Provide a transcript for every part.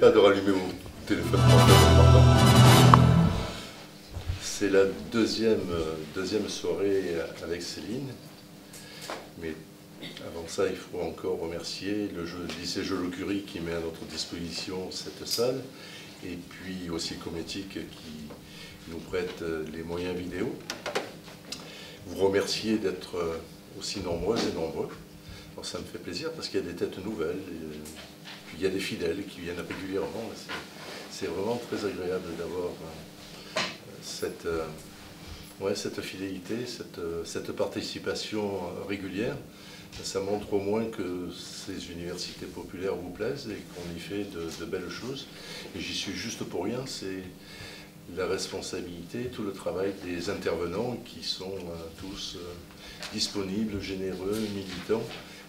pas de rallumer mon téléphone. C'est la deuxième soirée avec Céline. Mais avant ça, il faut encore remercier le lycée Jolocurie qui met à notre disposition cette salle. Et puis aussi Cométique qui nous prête les moyens vidéo. Vous remercier d'être aussi nombreuses et nombreux. Alors ça me fait plaisir parce qu'il y a des têtes nouvelles. Et puis il y a des fidèles qui viennent régulièrement. C'est vraiment très agréable d'avoir cette fidélité, cette participation régulière. Ça montre au moins que ces universités populaires vous plaisent et qu'on y fait de belles choses. Et j'y suis juste pour rien, c'est la responsabilité, tout le travail des intervenants qui sont tous disponibles, généreux, militants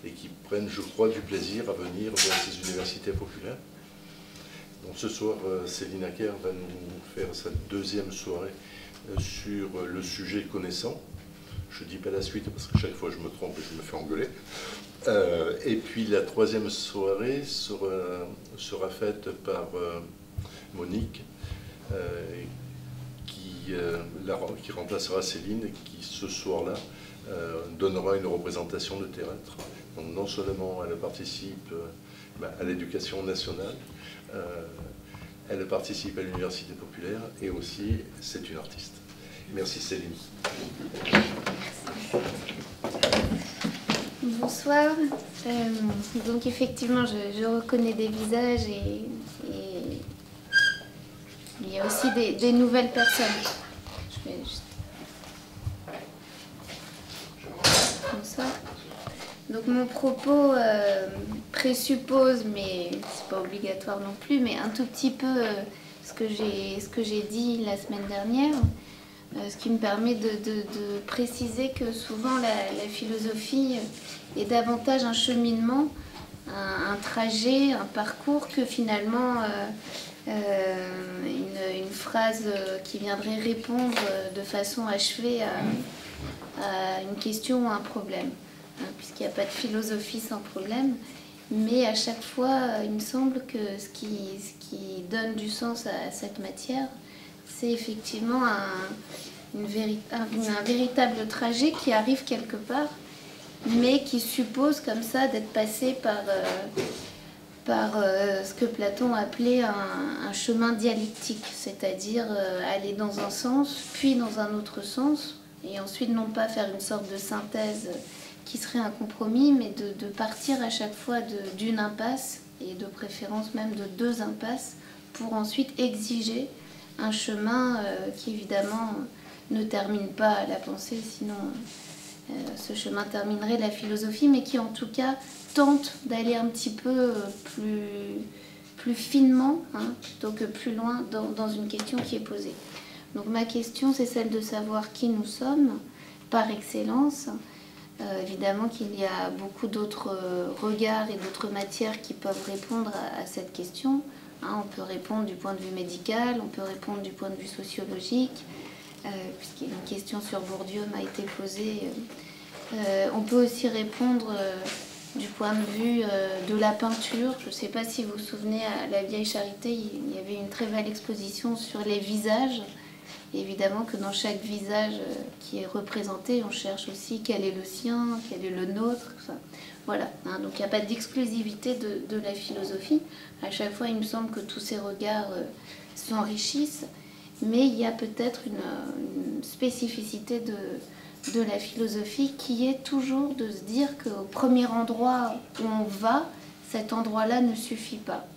et qui prennent, je crois, du plaisir à venir dans ces universités populaires. Donc ce soir, Céline Acker va nous faire sa deuxième soirée sur le sujet connaissant. Je ne dis pas la suite parce que chaque fois je me trompe et je me fais engueuler. Et puis la troisième soirée sera faite par Monique, qui remplacera Céline et qui ce soir-là donnera une représentation de théâtre. Donc non seulement elle participe à l'éducation nationale, elle participe à l'université populaire et aussi c'est une artiste. Merci Céline. Bonsoir. Donc effectivement, je reconnais des visages et il y a aussi des nouvelles personnes. Bonsoir. Donc mon propos présuppose, mais c'est pas obligatoire non plus, mais un tout petit peu ce que j'ai dit la semaine dernière. Ce qui me permet de préciser que souvent la philosophie est davantage un cheminement, un trajet, un parcours que finalement une phrase qui viendrait répondre de façon achevée à une question ou un problème, puisqu'il n'y a pas de philosophie sans problème. Mais à chaque fois, il me semble que ce qui donne du sens à cette matière, c'est effectivement un véritable trajet qui arrive quelque part, mais qui suppose comme ça d'être passé par ce que Platon appelait un chemin dialectique, c'est-à-dire aller dans un sens, puis dans un autre sens, et ensuite non pas faire une sorte de synthèse qui serait un compromis, mais de partir à chaque fois d'une impasse, et de préférence même de deux impasses, pour ensuite exiger un chemin qui évidemment ne termine pas la pensée, sinon ce chemin terminerait la philosophie, mais qui en tout cas tente d'aller un petit peu plus finement, hein, plutôt que plus loin dans une question qui est posée. Donc ma question, c'est celle de savoir qui nous sommes par excellence. Évidemment qu'il y a beaucoup d'autres regards et d'autres matières qui peuvent répondre à cette question. Hein, on peut répondre du point de vue médical, on peut répondre du point de vue sociologique, puisqu'une question sur Bourdieu m'a été posée. On peut aussi répondre du point de vue de la peinture. Je ne sais pas si vous vous souvenez, à la Vieille Charité, il y avait une très belle exposition sur les visages. Et évidemment que dans chaque visage qui est représenté, on cherche aussi quel est le sien, quel est le nôtre. Enfin, voilà, hein, donc il n'y a pas d'exclusivité de la philosophie. À chaque fois, il me semble que tous ces regards s'enrichissent, mais il y a peut-être une spécificité de la philosophie qui est toujours de se dire qu'au premier endroit où on va, cet endroit-là ne suffit pas.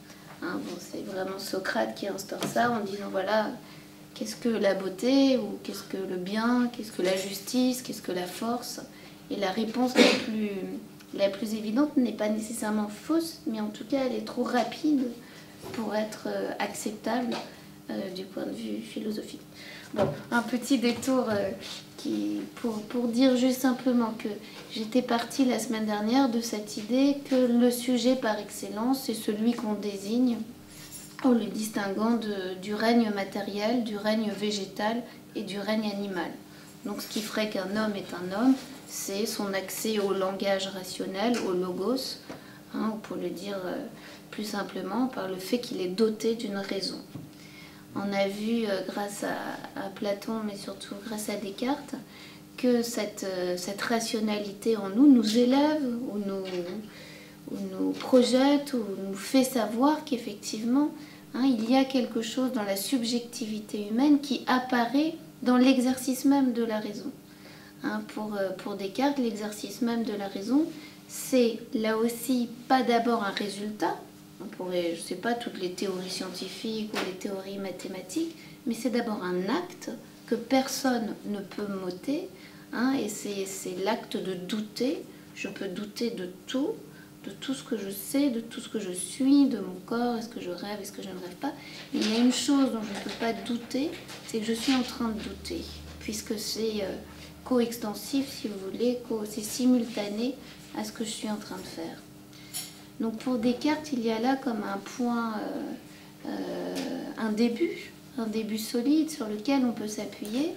Hein, bon, c'est vraiment Socrate qui instaure ça en disant voilà. Qu'est-ce que la beauté, ou qu'est-ce que le bien, qu'est-ce que la justice, qu'est-ce que la force? Et la réponse la plus évidente n'est pas nécessairement fausse, mais en tout cas elle est trop rapide pour être acceptable du point de vue philosophique. Bon, un petit détour pour dire juste simplement que j'étais partie la semaine dernière de cette idée que le sujet par excellence, c'est celui qu'on désigne, en le distinguant du règne matériel, du règne végétal et du règne animal. Donc ce qui ferait qu'un homme est un homme, c'est son accès au langage rationnel, au logos, hein, on peut le dire plus simplement par le fait qu'il est doté d'une raison. On a vu grâce à Platon, mais surtout grâce à Descartes, que cette rationalité en nous nous élève ou nous projette ou nous fait savoir qu'effectivement il y a quelque chose dans la subjectivité humaine qui apparaît dans l'exercice même de la raison. Pour Descartes, l'exercice même de la raison, c'est là aussi pas d'abord un résultat. On pourrait, je ne sais pas, toutes les théories scientifiques ou les théories mathématiques, mais c'est d'abord un acte que personne ne peut m'ôter, et c'est l'acte de douter. Je peux douter de tout ce que je sais, de tout ce que je suis, de mon corps, est-ce que je rêve, est-ce que je ne rêve pas. Il y a une chose dont je ne peux pas douter, c'est que je suis en train de douter, puisque c'est coextensif, si vous voulez, c'est simultané à ce que je suis en train de faire. Donc pour Descartes, il y a là comme un point, un début solide sur lequel on peut s'appuyer.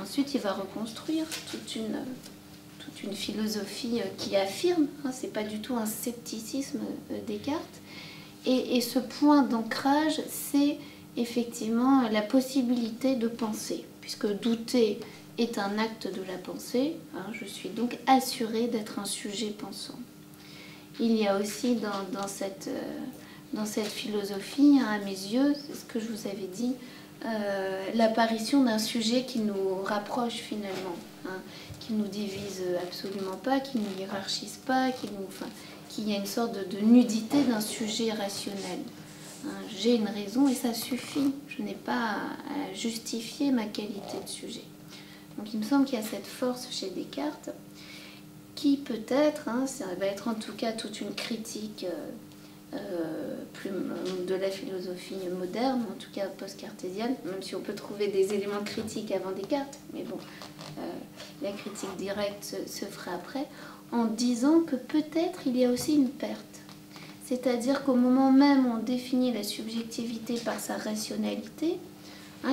Ensuite, il va reconstruire toute une philosophie qui affirme, c'est pas du tout un scepticisme Descartes. Et ce point d'ancrage, c'est effectivement la possibilité de penser, puisque douter est un acte de la pensée. Je suis donc assurée d'être un sujet pensant. Il y a aussi dans cette philosophie, à mes yeux, c'est ce que je vous avais dit, l'apparition d'un sujet qui nous rapproche finalement, qui ne nous divise absolument pas, qui ne nous hiérarchise pas, qui a une sorte de nudité d'un sujet rationnel. J'ai une raison et ça suffit, je n'ai pas à justifier ma qualité de sujet. Donc il me semble qu'il y a cette force chez Descartes, qui peut-être, ça va être en tout cas toute une critique de la philosophie moderne, en tout cas post-cartésienne, même si on peut trouver des éléments critiques avant Descartes, mais bon, la critique directe se fera après, en disant que peut-être il y a aussi une perte. C'est-à-dire qu'au moment même où on définit la subjectivité par sa rationalité,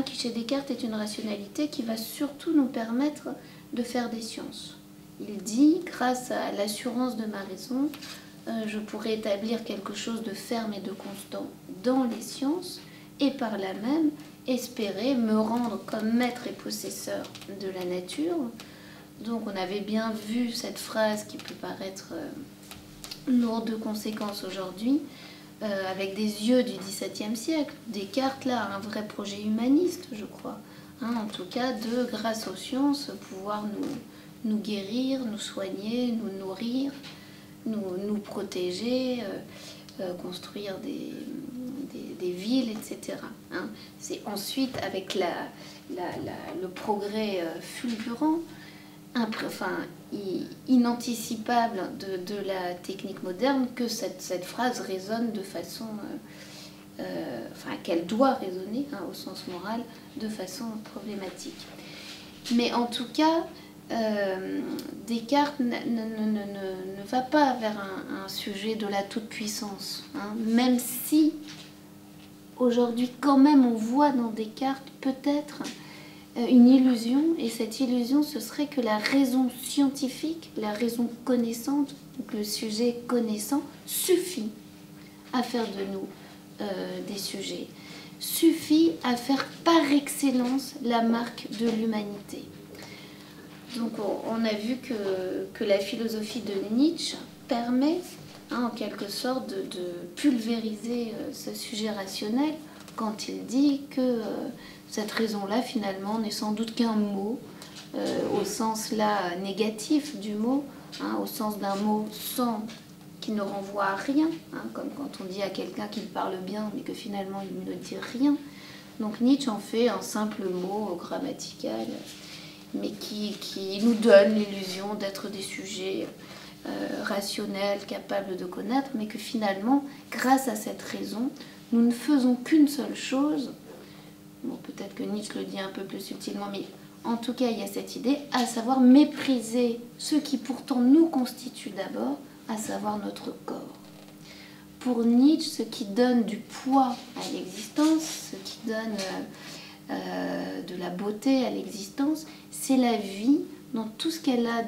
qui chez Descartes est une rationalité qui va surtout nous permettre de faire des sciences. Il dit, grâce à l'assurance de ma raison, je pourrais établir quelque chose de ferme et de constant dans les sciences, et par là même espérer me rendre comme maître et possesseur de la nature. Donc on avait bien vu cette phrase qui peut paraître lourde de conséquences aujourd'hui, avec des yeux du XVIIe siècle. Descartes, là, un vrai projet humaniste, je crois. En tout cas, grâce aux sciences, pouvoir nous guérir, nous soigner, nous nourrir, nous protéger, construire des villes, etc. C'est ensuite, avec le progrès fulgurant, inanticipable de la technique moderne, que cette phrase résonne de façon... qu'elle doit résonner, au sens moral, de façon problématique. Mais en tout cas... Descartes ne va pas vers un sujet de la toute-puissance, même si aujourd'hui quand même on voit dans Descartes peut-être une illusion, et cette illusion ce serait que la raison scientifique, la raison connaissante, donc le sujet connaissant, suffit à faire de nous des sujets, suffit à faire par excellence la marque de l'humanité. Donc on a vu que la philosophie de Nietzsche permet en quelque sorte de pulvériser ce sujet rationnel quand il dit que cette raison-là finalement n'est sans doute qu'un mot au sens là négatif du mot, au sens d'un mot sans qui ne renvoie à rien, comme quand on dit à quelqu'un qu'il parle bien mais que finalement il ne dit rien. Donc Nietzsche en fait un simple mot grammatical, mais qui nous donne l'illusion d'être des sujets rationnels, capables de connaître, mais que finalement, grâce à cette raison, nous ne faisons qu'une seule chose. Bon, peut-être que Nietzsche le dit un peu plus subtilement, mais en tout cas, il y a cette idée, à savoir mépriser ce qui pourtant nous constitue d'abord, à savoir notre corps. Pour Nietzsche, ce qui donne du poids à l'existence, ce qui donne... de la beauté à l'existence, c'est la vie dans tout ce qu'elle a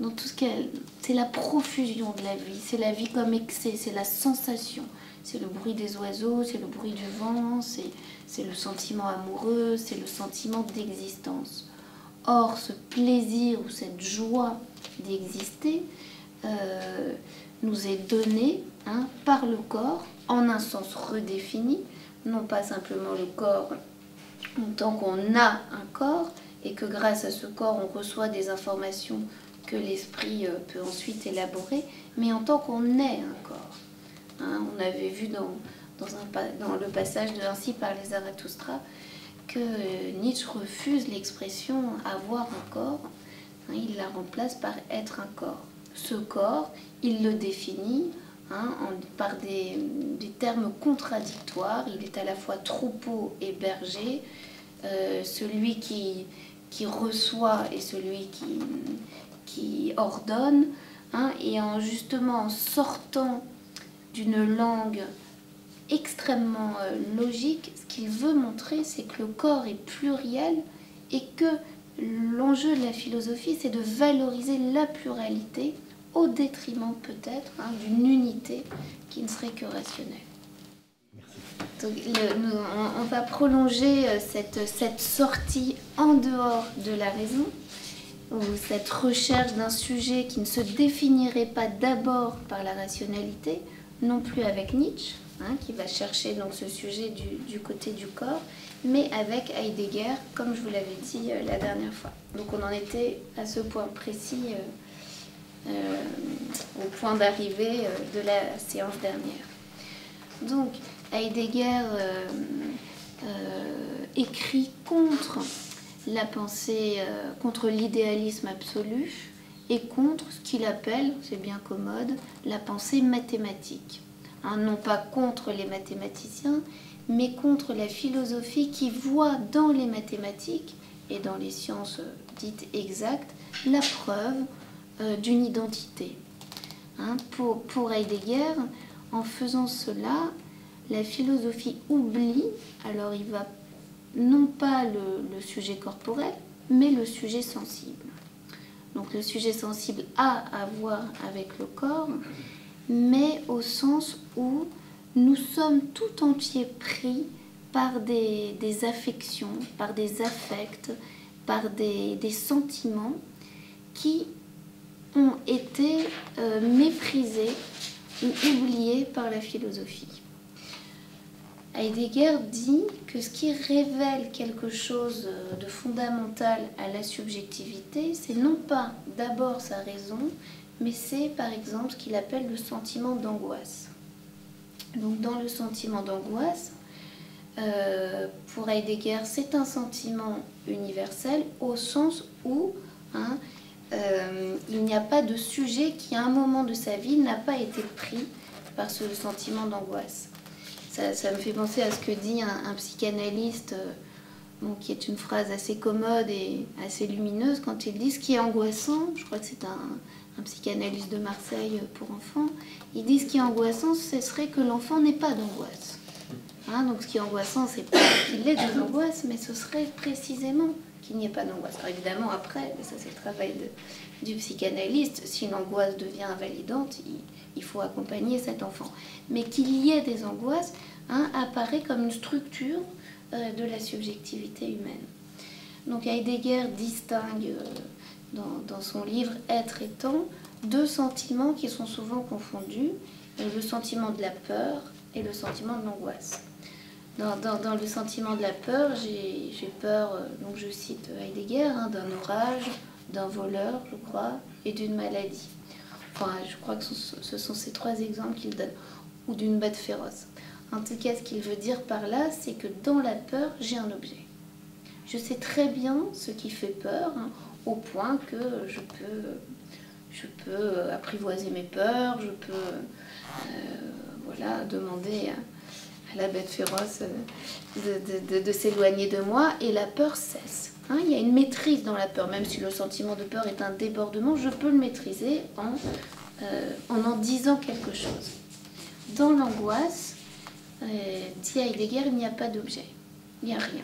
dans tout ce qu'elle... C'est la profusion de la vie, c'est la vie comme excès, c'est la sensation. C'est le bruit des oiseaux, c'est le bruit du vent, c'est le sentiment amoureux, c'est le sentiment d'existence. Or, ce plaisir ou cette joie d'exister nous est donné par le corps, en un sens redéfini, non pas simplement le corps en tant qu'on a un corps, et que grâce à ce corps on reçoit des informations que l'esprit peut ensuite élaborer, mais en tant qu'on est un corps. On avait vu dans le passage de Ainsi parlait Zarathustra que Nietzsche refuse l'expression avoir un corps, il la remplace par être un corps. Ce corps, il le définit par des termes contradictoires, il est à la fois troupeau et berger, celui qui reçoit et celui qui ordonne, et justement en sortant d'une langue extrêmement logique, ce qu'il veut montrer, c'est que le corps est pluriel et que l'enjeu de la philosophie, c'est de valoriser la pluralité au détriment peut-être d'une unité qui ne serait que rationnelle. Donc, on va prolonger cette sortie en dehors de la raison, ou cette recherche d'un sujet qui ne se définirait pas d'abord par la rationalité, non plus avec Nietzsche, qui va chercher donc ce sujet du côté du corps, mais avec Heidegger, comme je vous l'avais dit la dernière fois. Donc on en était à ce point précis, au point d'arrivée de la séance dernière. Donc Heidegger écrit contre la pensée, contre l'idéalisme absolu, et contre ce qu'il appelle, c'est bien commode, la pensée mathématique. Non pas contre les mathématiciens, mais contre la philosophie qui voit dans les mathématiques et dans les sciences dites exactes la preuve d'une identité. Pour Heidegger, en faisant cela, la philosophie oublie, alors il va non pas le sujet corporel, mais le sujet sensible. Donc le sujet sensible a à voir avec le corps, mais au sens où nous sommes tout entier pris par des affections, par des affects, par des sentiments qui ont été méprisés ou oubliés par la philosophie. Heidegger dit que ce qui révèle quelque chose de fondamental à la subjectivité, c'est non pas d'abord sa raison, mais c'est par exemple ce qu'il appelle le sentiment d'angoisse. Donc dans le sentiment d'angoisse, pour Heidegger, c'est un sentiment universel au sens où il n'y a pas de sujet qui à un moment de sa vie n'a pas été pris par ce sentiment d'angoisse. Ça me fait penser à ce que dit un psychanalyste, qui est une phrase assez commode et assez lumineuse, quand il dit ce qui est angoissant, je crois que c'est un psychanalyste de Marseille pour enfants, il dit ce qui est angoissant, ce serait que l'enfant n'ait pas d'angoisse. Donc ce qui est angoissant, c'est pas qu'il ait de l'angoisse, mais ce serait précisément qu'il n'y ait pas d'angoisse. Alors évidemment, après, ça c'est le travail du psychanalyste, si l'angoisse devient invalidante, il faut accompagner cet enfant. Mais qu'il y ait des angoisses apparaît comme une structure de la subjectivité humaine. Donc Heidegger distingue dans son livre « Être et temps » deux sentiments qui sont souvent confondus, le sentiment de la peur et le sentiment de l'angoisse. Dans le sentiment de la peur, j'ai peur, donc je cite Heidegger, d'un orage, d'un voleur, je crois, et d'une maladie. Enfin, je crois que ce sont ces trois exemples qu'il donne, ou d'une bête féroce. En tout cas, ce qu'il veut dire par là, c'est que dans la peur, j'ai un objet. Je sais très bien ce qui fait peur, au point que je peux apprivoiser mes peurs, je peux demander à la bête féroce de s'éloigner de moi, et la peur cesse. Il y a une maîtrise dans la peur, même si le sentiment de peur est un débordement, je peux le maîtriser en disant quelque chose. Dans l'angoisse, dit Heidegger, il n'y a pas d'objet, il n'y a rien.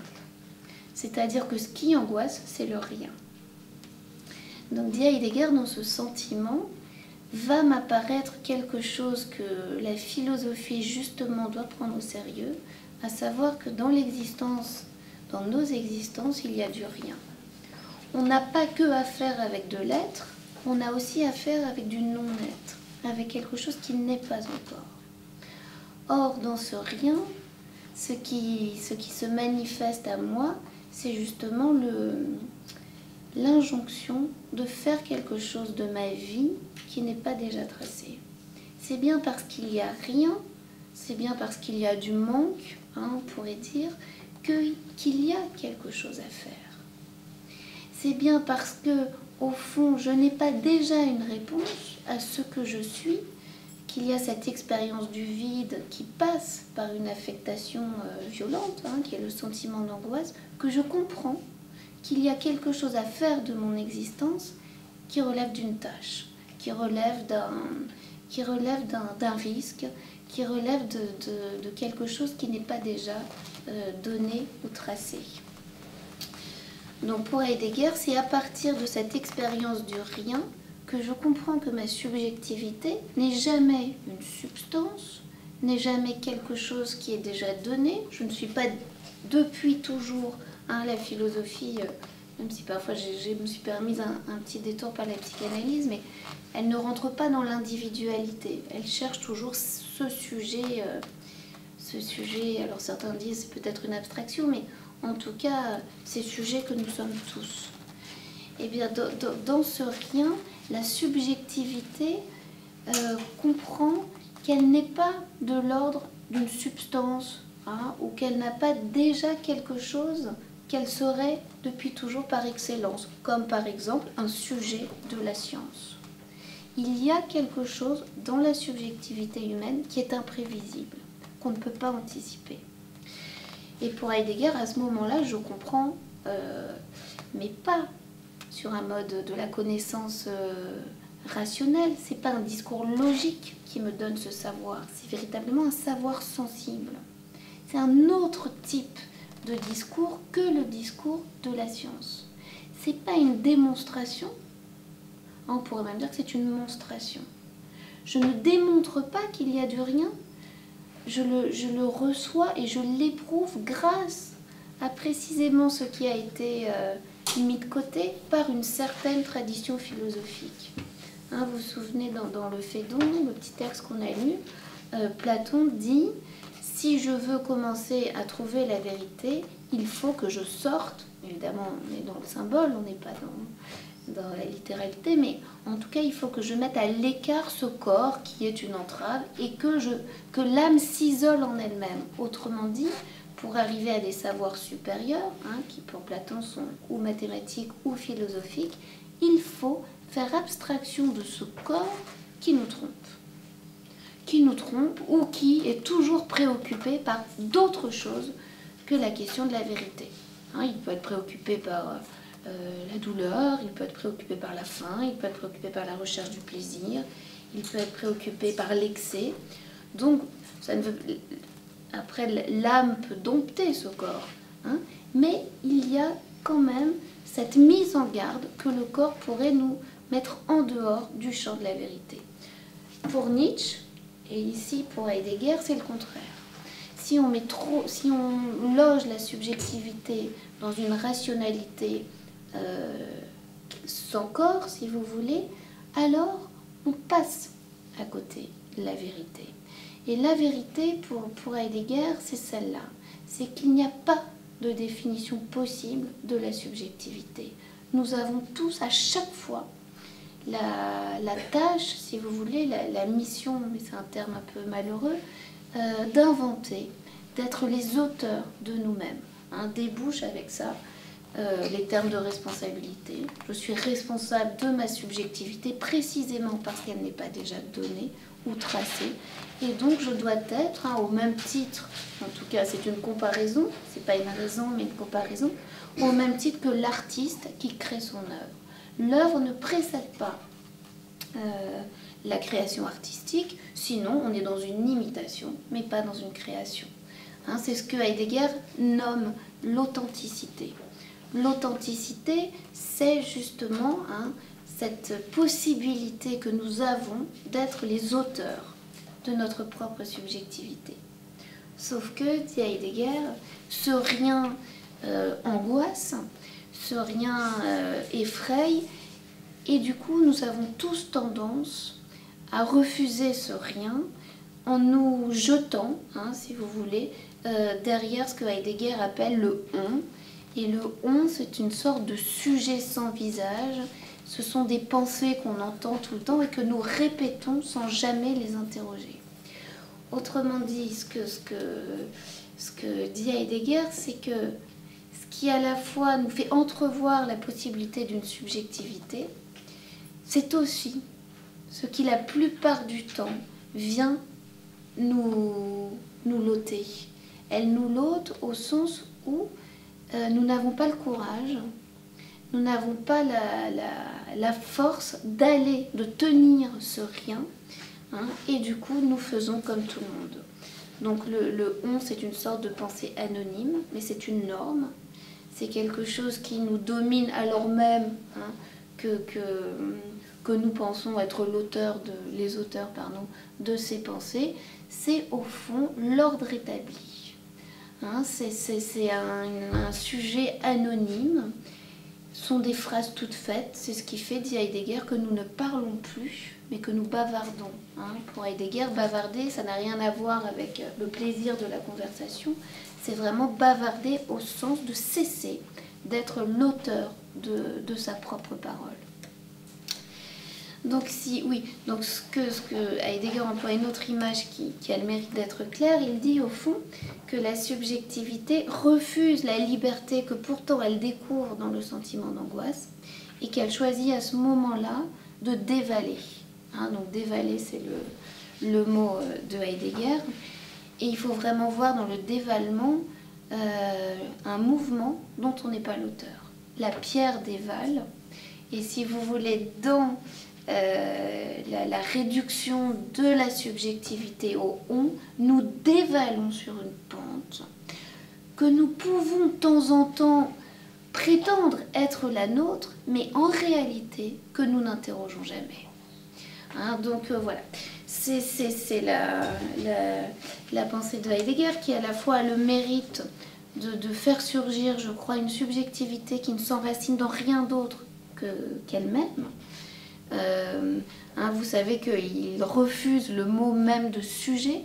C'est-à-dire que ce qui angoisse, c'est le rien. Donc dit Heidegger, dans ce sentiment, va m'apparaître quelque chose que la philosophie justement doit prendre au sérieux, à savoir que dans l'existence, dans nos existences, il y a du rien. On n'a pas que affaire avec de l'être, on a aussi affaire avec du non-être, avec quelque chose qui n'est pas encore. Or, dans ce rien, ce qui se manifeste à moi, c'est justement l'injonction de faire quelque chose de ma vie qui n'est pas déjà tracée. C'est bien parce qu'il n'y a rien, c'est bien parce qu'il y a du manque, on pourrait dire, qu'il y a quelque chose à faire. C'est bien parce que, au fond, je n'ai pas déjà une réponse à ce que je suis, qu'il y a cette expérience du vide qui passe par une affectation violente, qui est le sentiment d'angoisse, que je comprends qu'il y a quelque chose à faire de mon existence qui relève d'une tâche, qui relève d'un risque, qui relève de quelque chose qui n'est pas déjà donné ou tracé. Donc pour Heidegger, c'est à partir de cette expérience du rien que je comprends que ma subjectivité n'est jamais une substance, n'est jamais quelque chose qui est déjà donné. Je ne suis pas depuis toujours la philosophie, même si parfois je me suis permise un petit détour par la psychanalyse, mais elle ne rentre pas dans l'individualité. Elle cherche toujours ce sujet. Alors certains disent peut-être une abstraction, mais en tout cas, ces sujets que nous sommes tous. Et bien, dans ce rien, la subjectivité comprend qu'elle n'est pas de l'ordre d'une substance, ou qu'elle n'a pas déjà quelque chose qu'elle serait depuis toujours par excellence, comme par exemple un sujet de la science. Il y a quelque chose dans la subjectivité humaine qui est imprévisible, qu'on ne peut pas anticiper. Et pour Heidegger, à ce moment-là, je comprends, mais pas sur un mode de la connaissance rationnelle. Ce n'est pas un discours logique qui me donne ce savoir, c'est véritablement un savoir sensible. C'est un autre type de discours que le discours de la science. Ce n'est pas une démonstration, on pourrait même dire que c'est une monstration. Je ne démontre pas qu'il y a du rien. Je le reçois et je l'éprouve grâce à précisément ce qui a été mis de côté par une certaine tradition philosophique. Vous vous souvenez, dans le Phédon, le petit texte qu'on a lu, Platon dit « Si je veux commencer à trouver la vérité, il faut que je sorte ». Évidemment, on est dans le symbole, on n'est pas dans la littéralité, mais en tout cas, il faut que je mette à l'écart ce corps qui est une entrave et que l'âme s'isole en elle-même. Autrement dit, pour arriver à des savoirs supérieurs, qui pour Platon sont ou mathématiques ou philosophiques, il faut faire abstraction de ce corps qui nous trompe ou qui est toujours préoccupé par d'autres choses que la question de la vérité. Il peut être préoccupé par la douleur, il peut être préoccupé par la faim, il peut être préoccupé par la recherche du plaisir, il peut être préoccupé par l'excès. Donc, après, l'âme peut dompter ce corps, mais il y a quand même cette mise en garde que le corps pourrait nous mettre en dehors du champ de la vérité. Pour Nietzsche, et ici pour Heidegger, c'est le contraire. Si on loge la subjectivité dans une rationalité sans corps, si vous voulez, alors on passe à côté de la vérité. Et la vérité, pour Heidegger, c'est celle-là. C'est qu'il n'y a pas de définition possible de la subjectivité. Nous avons tous à chaque fois la tâche, si vous voulez, la mission, mais c'est un terme un peu malheureux, d'inventer, d'être les auteurs de nous-mêmes. Débouche avec ça les termes de responsabilité. Je suis responsable de ma subjectivité précisément parce qu'elle n'est pas déjà donnée ou tracée. Et donc je dois être, au même titre, en tout cas c'est une comparaison, c'est pas une raison mais une comparaison, au même titre que l'artiste qui crée son œuvre. L'œuvre ne précède pas la création artistique, sinon on est dans une imitation, mais pas dans une création. C'est ce que Heidegger nomme l'authenticité. L'authenticité, c'est justement cette possibilité que nous avons d'être les auteurs de notre propre subjectivité. Sauf que, dit Heidegger, ce rien angoisse, ce rien effraie, et du coup nous avons tous tendance à refuser ce rien en nous jetant, si vous voulez, derrière ce que Heidegger appelle le « on ». Et le « on », c'est une sorte de sujet sans visage. Ce sont des pensées qu'on entend tout le temps et que nous répétons sans jamais les interroger. Autrement dit, ce que dit Heidegger, c'est que ce qui à la fois nous fait entrevoir la possibilité d'une subjectivité, c'est aussi ce qui la plupart du temps vient nous l'ôter. Elle nous l'ôte au sens où nous n'avons pas le courage, nous n'avons pas la force d'aller, de tenir ce rien, et du coup nous faisons comme tout le monde. Donc le « on » c'est une sorte de pensée anonyme, mais c'est une norme, c'est quelque chose qui nous domine alors même que nous pensons être les auteurs de ces pensées. C'est au fond l'ordre établi. C'est un sujet anonyme. Ce sont des phrases toutes faites. C'est ce qui fait, dit Heidegger, que nous ne parlons plus, mais que nous bavardons. Pour Heidegger, bavarder, ça n'a rien à voir avec le plaisir de la conversation. C'est vraiment bavarder au sens de cesser d'être l'auteur de sa propre parole. Donc, ce que Heidegger emploie une autre image qui a le mérite d'être claire, il dit au fond que la subjectivité refuse la liberté que pourtant elle découvre dans le sentiment d'angoisse et qu'elle choisit à ce moment-là de dévaler. Donc dévaler, c'est le mot de Heidegger. Et il faut vraiment voir dans le dévalement un mouvement dont on n'est pas l'auteur. La pierre dévale. Et si vous voulez, dans la réduction de la subjectivité au « on », nous dévalons sur une pente que nous pouvons de temps en temps prétendre être la nôtre, mais en réalité que nous n'interrogeons jamais. Donc voilà, c'est la pensée de Heidegger qui à la fois a le mérite de faire surgir, je crois, une subjectivité qui ne s'enracine dans rien d'autre qu'elle-même. Vous savez qu'il refuse le mot même de sujet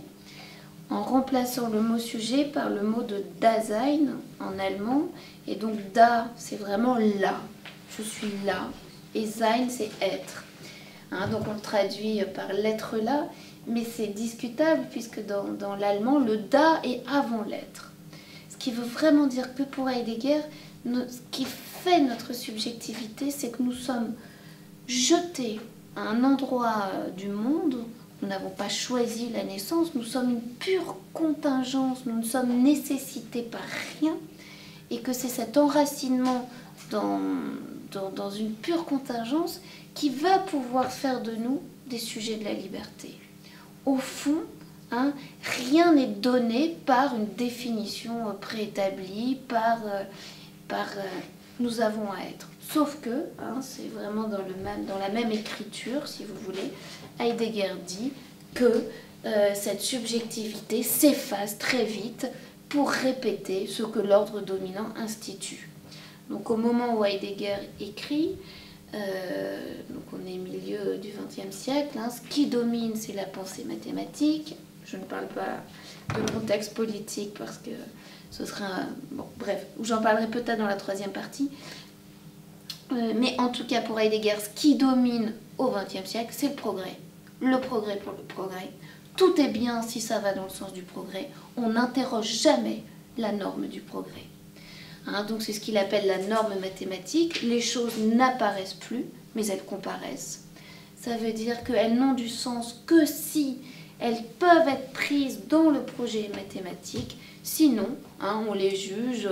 en remplaçant le mot sujet par le mot de Dasein en allemand, et donc da c'est vraiment là, je suis là, et sein c'est être, donc on le traduit par l'être là, mais c'est discutable puisque dans l'allemand le da est avant l'être, ce qui veut vraiment dire que pour Heidegger ce qui fait notre subjectivité c'est que nous sommes jetés à un endroit du monde, nous n'avons pas choisi la naissance, nous sommes une pure contingence, nous ne sommes nécessités par rien, et que c'est cet enracinement dans une pure contingence qui va pouvoir faire de nous des sujets de la liberté. Au fond, rien n'est donné par une définition préétablie, par nous avons à être. Sauf que, c'est vraiment dans la même écriture, si vous voulez, Heidegger dit que cette subjectivité s'efface très vite pour répéter ce que l'ordre dominant institue. Donc au moment où Heidegger écrit, donc on est milieu du XXe siècle, ce qui domine c'est la pensée mathématique, je ne parle pas de contexte politique parce que ce serait... Bon, bref, j'en parlerai peut-être dans la troisième partie. Mais en tout cas pour Heidegger, ce qui domine au XXe siècle, c'est le progrès. Le progrès pour le progrès. Tout est bien si ça va dans le sens du progrès. On n'interroge jamais la norme du progrès. Donc c'est ce qu'il appelle la norme mathématique. Les choses n'apparaissent plus, mais elles comparaissent. Ça veut dire qu'elles n'ont du sens que si elles peuvent être prises dans le projet mathématique. Sinon, on les juge...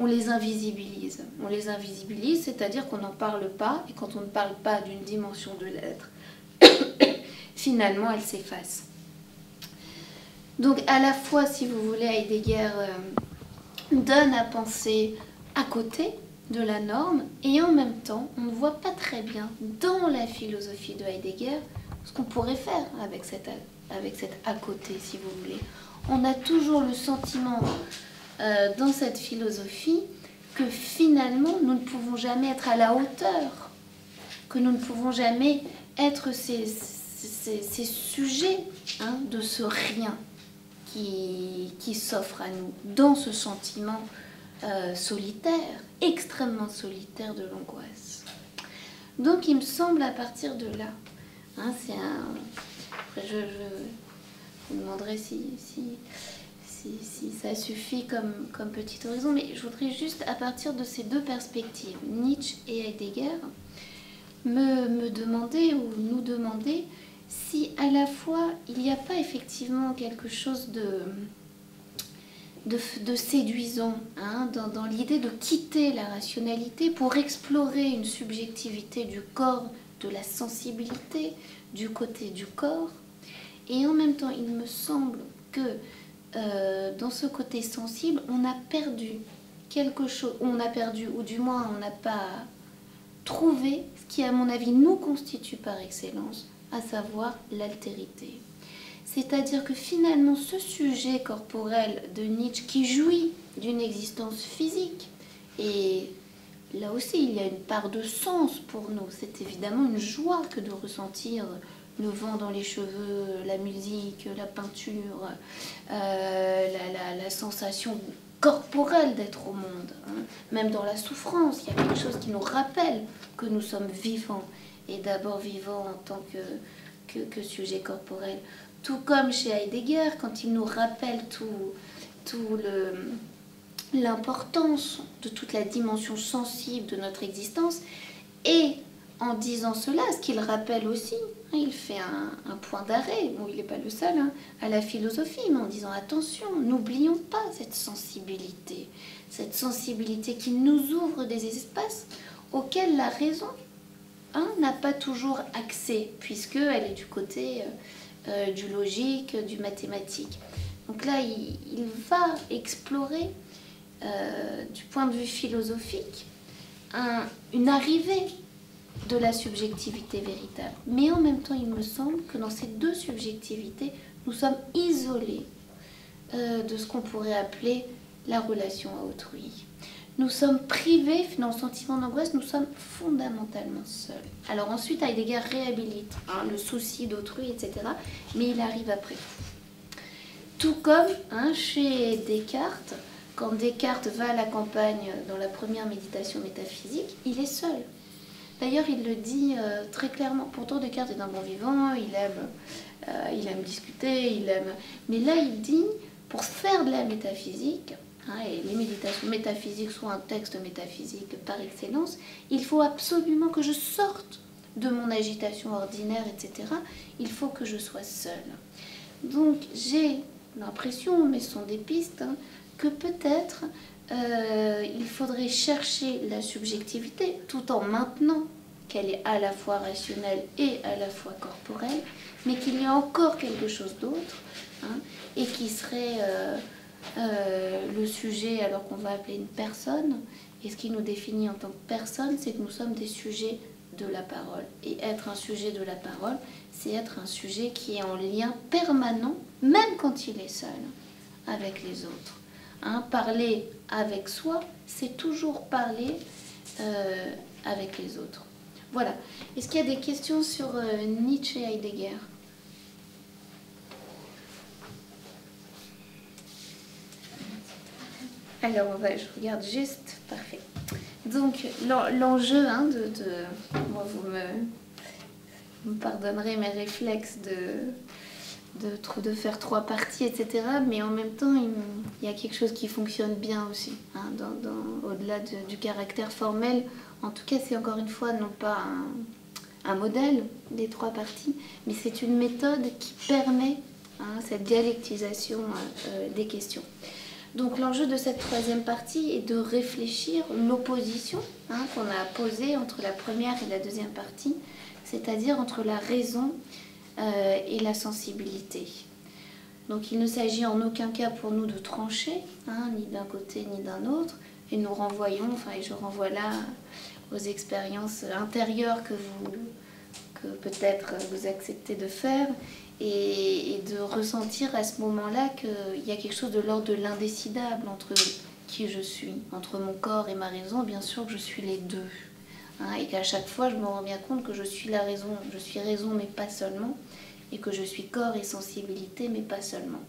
on les invisibilise. On les invisibilise, c'est-à-dire qu'on n'en parle pas, et quand on ne parle pas d'une dimension de l'être, finalement, elle s'efface. Donc, à la fois, si vous voulez, Heidegger donne à penser à côté, de la norme, et en même temps, on ne voit pas très bien dans la philosophie de Heidegger ce qu'on pourrait faire avec cet à côté, si vous voulez. On a toujours le sentiment dans cette philosophie que finalement, nous ne pouvons jamais être à la hauteur, que nous ne pouvons jamais être ces sujets de ce rien qui s'offre à nous, dans ce sentiment solitaire, extrêmement solitaire de l'angoisse. Donc il me semble à partir de là, je vous demanderai si ça suffit comme petit horizon, mais je voudrais juste à partir de ces deux perspectives, Nietzsche et Heidegger, me demander ou nous demander si à la fois il n'y a pas effectivement quelque chose de séduisant dans l'idée de quitter la rationalité pour explorer une subjectivité du corps, de la sensibilité, du côté du corps. Et en même temps, il me semble que dans ce côté sensible, on a perdu quelque chose, on a perdu, ou du moins on n'a pas trouvé ce qui, à mon avis, nous constitue par excellence, à savoir l'altérité. C'est-à-dire que finalement, ce sujet corporel de Nietzsche qui jouit d'une existence physique, et là aussi il y a une part de sens pour nous, c'est évidemment une joie que de ressentir le vent dans les cheveux, la musique, la peinture, la sensation corporelle d'être au monde. Même dans la souffrance, il y a quelque chose qui nous rappelle que nous sommes vivants, et d'abord vivants en tant que sujet corporel. Tout comme chez Heidegger, quand il nous rappelle tout l'importance de toute la dimension sensible de notre existence, et en disant cela, ce qu'il rappelle aussi, il fait un point d'arrêt, bon, il n'est pas le seul à la philosophie, mais en disant attention, n'oublions pas cette sensibilité qui nous ouvre des espaces auxquels la raison n'a pas toujours accès, puisqu'elle est du côté... du logique, du mathématique. Donc là, il va explorer, du point de vue philosophique, une arrivée de la subjectivité véritable. Mais en même temps, il me semble que dans ces deux subjectivités, nous sommes isolés de ce qu'on pourrait appeler la relation à autrui. Nous sommes privés, dans le sentiment d'angoisse, nous sommes fondamentalement seuls. Alors ensuite, Heidegger réhabilite le souci d'autrui, etc. Mais il arrive après. Tout comme chez Descartes, quand Descartes va à la campagne dans la première méditation métaphysique, il est seul. D'ailleurs, il le dit très clairement. Pourtant, Descartes est un bon vivant, il aime discuter, mais là, il dit, pour faire de la métaphysique... et les méditations métaphysiques sont un texte métaphysique par excellence, il faut absolument que je sorte de mon agitation ordinaire, etc. Il faut que je sois seule. Donc j'ai l'impression, mais ce sont des pistes, que peut-être il faudrait chercher la subjectivité, tout en maintenant qu'elle est à la fois rationnelle et à la fois corporelle, mais qu'il y a encore quelque chose d'autre, et qui serait... le sujet, alors qu'on va appeler une personne, et ce qui nous définit en tant que personne, c'est que nous sommes des sujets de la parole. Et être un sujet de la parole, c'est être un sujet qui est en lien permanent, même quand il est seul, avec les autres. Parler avec soi, c'est toujours parler avec les autres. Voilà. Est-ce qu'il y a des questions sur Nietzsche et Heidegger ? Alors, je regarde juste, parfait. Donc, l'enjeu moi, vous me pardonnerez mes réflexes de faire trois parties, etc. Mais en même temps, il y a quelque chose qui fonctionne bien aussi, au-delà du caractère formel. En tout cas, c'est encore une fois, non pas un modèle des trois parties, mais c'est une méthode qui permet cette dialectisation des questions. Donc l'enjeu de cette troisième partie est de réfléchir l'opposition qu'on a posée entre la première et la deuxième partie, c'est-à-dire entre la raison et la sensibilité. Donc il ne s'agit en aucun cas pour nous de trancher, ni d'un côté ni d'un autre, et nous renvoyons, enfin, et je renvoie là aux expériences intérieures que peut-être vous acceptez de faire, et de ressentir à ce moment-là qu'il y a quelque chose de l'ordre de l'indécidable entre qui je suis, entre mon corps et ma raison. Bien sûr que je suis les deux, hein, et qu'à chaque fois je me rends bien compte que je suis la raison, je suis raison mais pas seulement, et que je suis corps et sensibilité mais pas seulement.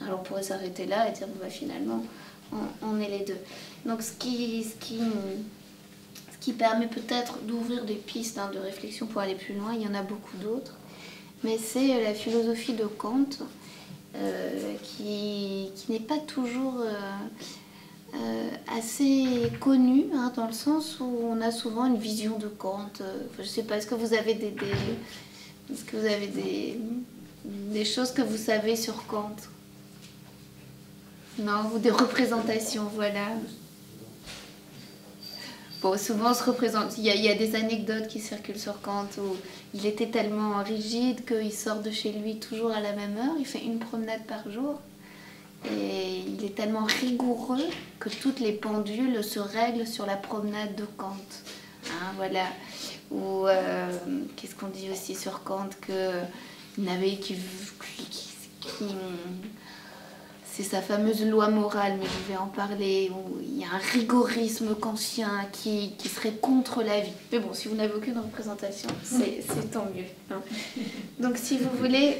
Alors on pourrait s'arrêter là et dire bah, finalement on est les deux. Donc ce qui permet peut-être d'ouvrir des pistes, hein, de réflexion pour aller plus loin, il y en a beaucoup d'autres, mais c'est la philosophie de Kant qui n'est pas toujours assez connue, hein, dans le sens où on a souvent une vision de Kant. Je ne sais pas, est-ce que vous avez des choses que vous savez sur Kant? Non, ou des représentations, voilà. Bon, souvent on se représente, il y a des anecdotes qui circulent sur Kant où il était tellement rigide qu'il sort de chez lui toujours à la même heure, il fait une promenade par jour, et il est tellement rigoureux que toutes les pendules se règlent sur la promenade de Kant. Hein, voilà. Ou qu'est-ce qu'on dit aussi sur Kant, qu'il n'avait c'est sa fameuse loi morale, mais je vais en parler, où il y a un rigorisme kantien qui serait contre la vie. Mais bon, si vous n'avez aucune représentation, c'est tant mieux. Hein. Donc si vous voulez,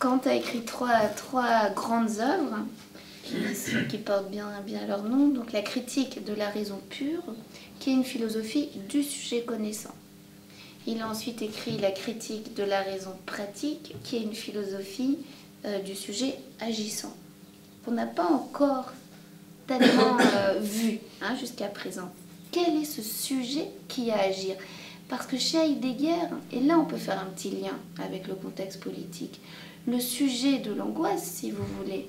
Kant a écrit trois grandes œuvres qui portent bien leur nom. Donc la critique de la raison pure, qui est une philosophie du sujet connaissant. Il a ensuite écrit la critique de la raison pratique, qui est une philosophie du sujet agissant, qu'on n'a pas encore tellement vu, hein, jusqu'à présent. Quel est ce sujet qui a à agir? Parce que chez Heidegger, et là on peut faire un petit lien avec le contexte politique, le sujet de l'angoisse, si vous voulez,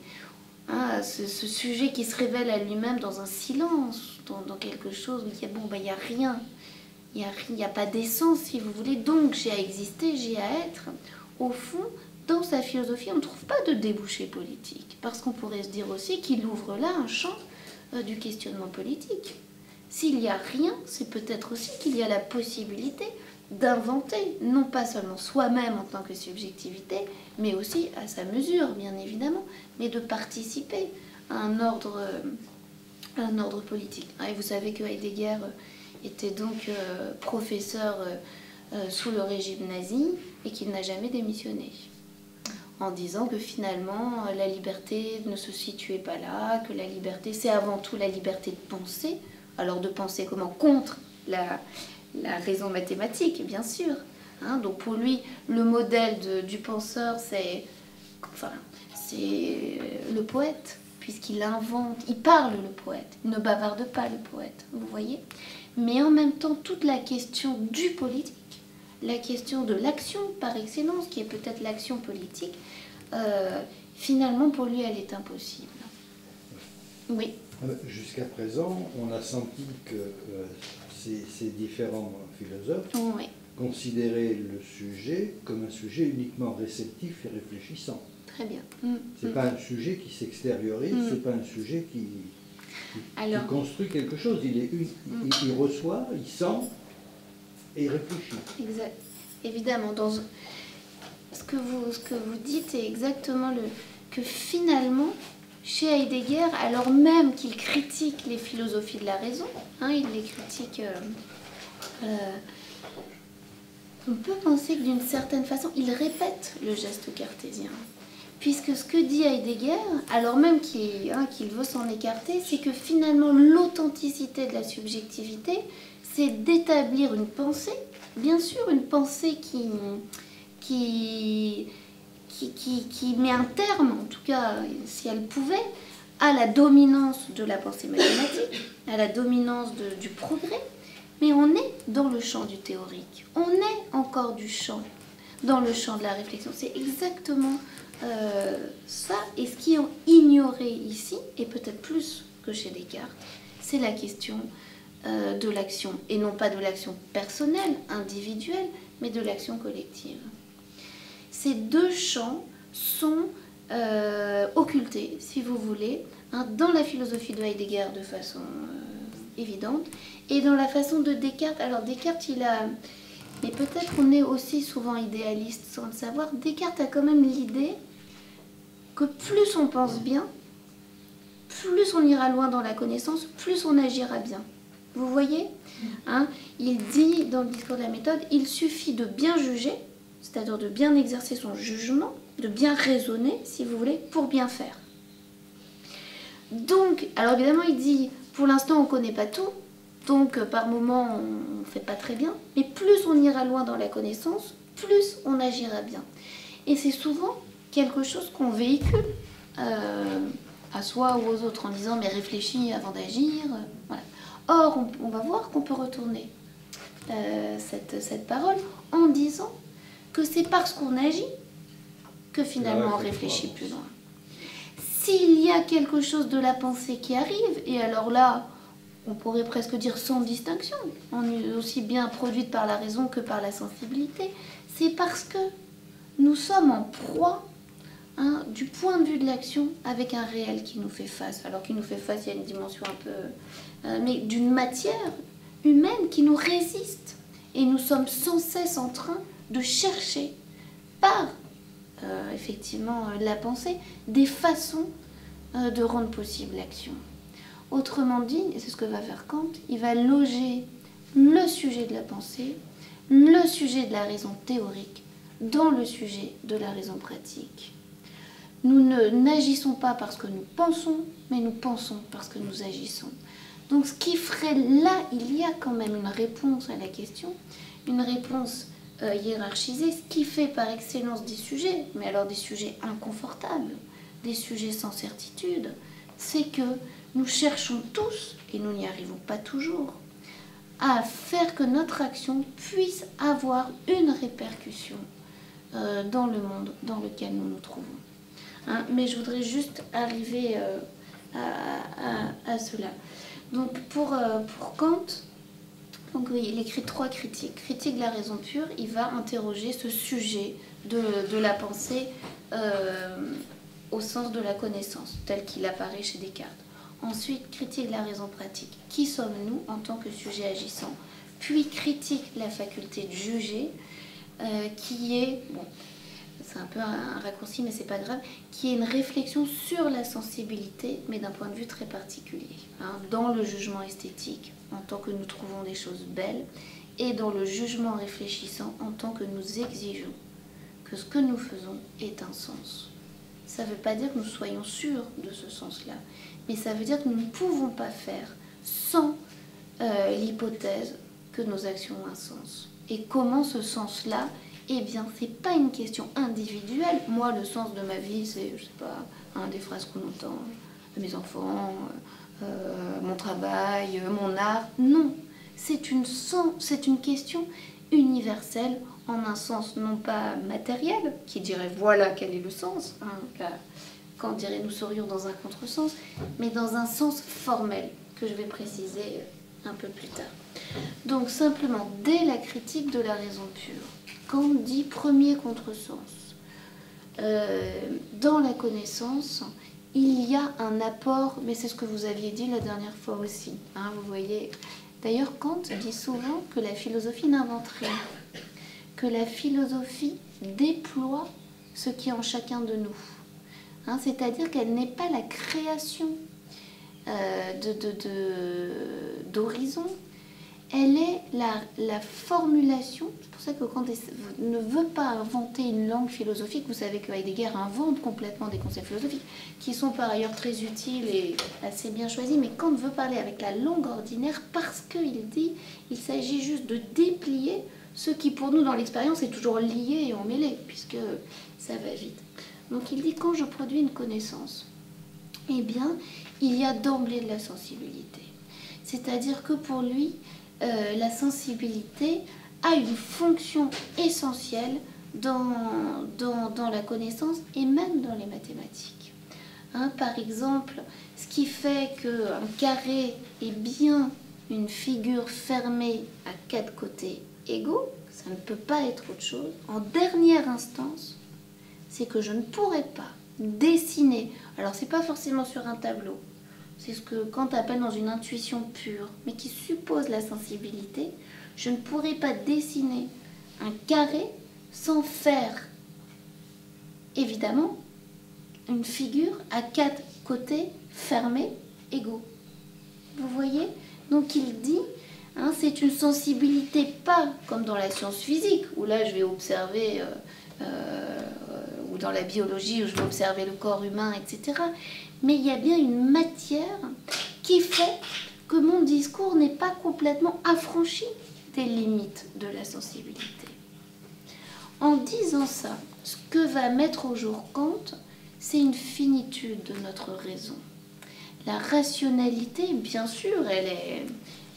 hein, ce sujet qui se révèle à lui-même dans un silence, dans quelque chose où il y a, bon, ben, il n'y a rien, il n'y a pas d'essence, si vous voulez, donc j'ai à exister, j'ai à être. Au fond, dans sa philosophie, on ne trouve pas de débouché politique, parce qu'on pourrait se dire aussi qu'il ouvre là un champ du questionnement politique. S'il n'y a rien, c'est peut-être aussi qu'il y a la possibilité d'inventer, non pas seulement soi-même en tant que subjectivité, mais aussi à sa mesure, bien évidemment, mais de participer à un ordre politique. Et vous savez que Heidegger était donc professeur sous le régime nazi et qu'il n'a jamais démissionné, en disant que finalement la liberté ne se situait pas là, que la liberté c'est avant tout la liberté de penser, alors de penser comment? Contre la raison mathématique, bien sûr. Hein, donc pour lui, le modèle du penseur c'est le poète, puisqu'il invente, il parle le poète, il ne bavarde pas le poète, vous voyez. Mais en même temps, toute la question du politique, la question de l'action par excellence, qui est peut-être l'action politique, finalement pour lui elle est impossible. Oui. Jusqu'à présent, on a senti que ces différents philosophes, oui, considéraient le sujet comme un sujet uniquement réceptif et réfléchissant. Très bien. C'est pas un sujet qui s'extériorise, c'est pas un sujet qui construit quelque chose. Il reçoit, il sent et réfléchit. Exact. Évidemment, dans ce que vous dites est exactement que finalement, chez Heidegger, alors même qu'il critique les philosophies de la raison, hein, il les critique, on peut penser que d'une certaine façon, il répète le geste cartésien. Puisque ce que dit Heidegger, alors même qu'il veut s'en écarter, c'est que finalement l'authenticité de la subjectivité, c'est d'établir une pensée, bien sûr, une pensée qui met un terme, en tout cas si elle pouvait, à la dominance de la pensée mathématique, à la dominance du progrès. Mais on est dans le champ du théorique, on est encore dans le champ de la réflexion. C'est exactement ça, et ce qui est ignoré ici, et peut-être plus que chez Descartes, c'est la question de l'action, et non pas de l'action personnelle, individuelle, mais de l'action collective. Ces deux champs sont occultés, si vous voulez, hein, dans la philosophie de Heidegger de façon évidente, et dans la façon de Descartes. Alors Descartes, il a... Mais peut-être on est aussi souvent idéaliste sans le savoir. Descartes a quand même l'idée que plus on pense bien, plus on ira loin dans la connaissance, plus on agira bien. Vous voyez, hein, il dit dans le discours de la méthode, il suffit de bien juger, c'est-à-dire de bien exercer son jugement, de bien raisonner, si vous voulez, pour bien faire. Donc, alors évidemment, il dit, pour l'instant, on ne connaît pas tout, donc par moment, on ne fait pas très bien, mais plus on ira loin dans la connaissance, plus on agira bien. Et c'est souvent quelque chose qu'on véhicule à soi ou aux autres en disant, mais réfléchis avant d'agir, voilà. Or, on va voir qu'on peut retourner cette parole en disant que c'est parce qu'on agit que finalement on réfléchit plus loin. S'il y a quelque chose de la pensée qui arrive, et alors là, on pourrait presque dire sans distinction, on est aussi bien produite par la raison que par la sensibilité, c'est parce que nous sommes en proie, hein, du point de vue de l'action avec un réel qui nous fait face. Alors qu'il nous fait face, il y a une dimension un peu... mais d'une matière humaine qui nous résiste. Et nous sommes sans cesse en train de chercher, par effectivement la pensée, des façons de rendre possible l'action. Autrement dit, et c'est ce que va faire Kant, il va loger le sujet de la pensée, le sujet de la raison théorique, dans le sujet de la raison pratique. Nous n'agissons pas parce que nous pensons, mais nous pensons parce que nous agissons. Donc ce qui ferait là, il y a quand même une réponse à la question, une réponse hiérarchisée, ce qui fait par excellence des sujets, mais alors des sujets inconfortables, des sujets sans certitude, c'est que nous cherchons tous, et nous n'y arrivons pas toujours, à faire que notre action puisse avoir une répercussion dans le monde dans lequel nous nous trouvons. Hein, mais je voudrais juste arriver à cela. Donc pour Kant, donc oui, il écrit trois critiques. Critique de la raison pure, il va interroger ce sujet de la pensée au sens de la connaissance, tel qu'il apparaît chez Descartes. Ensuite, critique de la raison pratique. Qui sommes-nous en tant que sujet agissant? Puis critique de la faculté de juger, qui est... Bon, c'est un peu un raccourci, mais c'est pas grave, qui est une réflexion sur la sensibilité, mais d'un point de vue très particulier, hein, dans le jugement esthétique, en tant que nous trouvons des choses belles, et dans le jugement réfléchissant, en tant que nous exigeons que ce que nous faisons ait un sens. Ça ne veut pas dire que nous soyons sûrs de ce sens-là, mais ça veut dire que nous ne pouvons pas faire sans l'hypothèse que nos actions ont un sens. Et comment ce sens-là? Eh bien, c'est pas une question individuelle. Moi, le sens de ma vie, c'est, je sais pas, hein, des phrases qu'on entend, mes enfants, mon travail, mon art. Non, c'est une question universelle, en un sens non pas matériel, qui dirait voilà quel est le sens, hein, quand on dirait nous serions dans un contresens, mais dans un sens formel, que je vais préciser un peu plus tard. Donc simplement, dès la critique de la raison pure, Kant dit premier contresens. Dans la connaissance, il y a un apport, mais c'est ce que vous aviez dit la dernière fois aussi, hein, vous voyez. D'ailleurs, Kant dit souvent que la philosophie n'invente rien, que la philosophie déploie ce qui est en chacun de nous. Hein, c'est-à-dire qu'elle n'est pas la création d'horizons, elle est la formulation. C'est pour ça que Kant ne veut pas inventer une langue philosophique. Vous savez que Heidegger invente complètement des concepts philosophiques qui sont par ailleurs très utiles et assez bien choisis, mais Kant veut parler avec la langue ordinaire parce qu'il dit il s'agit juste de déplier ce qui pour nous dans l'expérience est toujours lié et emmêlé, puisque ça va vite. Donc il dit quand je produis une connaissance, eh bien il y a d'emblée de la sensibilité. C'est-à-dire que pour lui, la sensibilité a une fonction essentielle dans la connaissance et même dans les mathématiques. Hein, par exemple, ce qui fait qu'un carré est bien une figure fermée à quatre côtés égaux, ça ne peut pas être autre chose, en dernière instance, c'est que je ne pourrais pas, dessiner. Alors c'est pas forcément sur un tableau, c'est ce que Kant appelle dans une intuition pure, mais qui suppose la sensibilité. Je ne pourrais pas dessiner un carré sans faire, évidemment, une figure à quatre côtés fermés, égaux. Vous voyez? Donc il dit, hein, c'est une sensibilité, pas comme dans la science physique, où là je vais observer, ou dans la biologie, où je vais observer le corps humain, etc. Mais il y a bien une matière qui fait que mon discours n'est pas complètement affranchi des limites de la sensibilité. En disant ça, ce que va mettre au jour Kant, c'est une finitude de notre raison. La rationalité, bien sûr, elle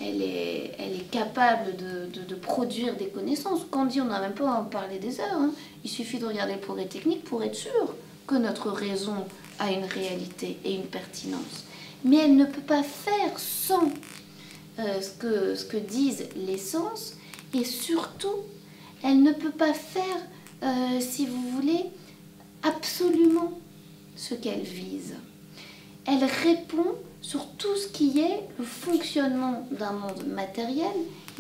est capable de produire des connaissances. Kant dit, on n'a même pas à en parler des heures, hein. Il suffit de regarder le progrès technique pour être sûr que notre raison a une réalité et une pertinence. Mais elle ne peut pas faire sans ce que disent les sens, et surtout, elle ne peut pas faire, si vous voulez, absolument ce qu'elle vise. Elle répond sur tout ce qui est le fonctionnement d'un monde matériel,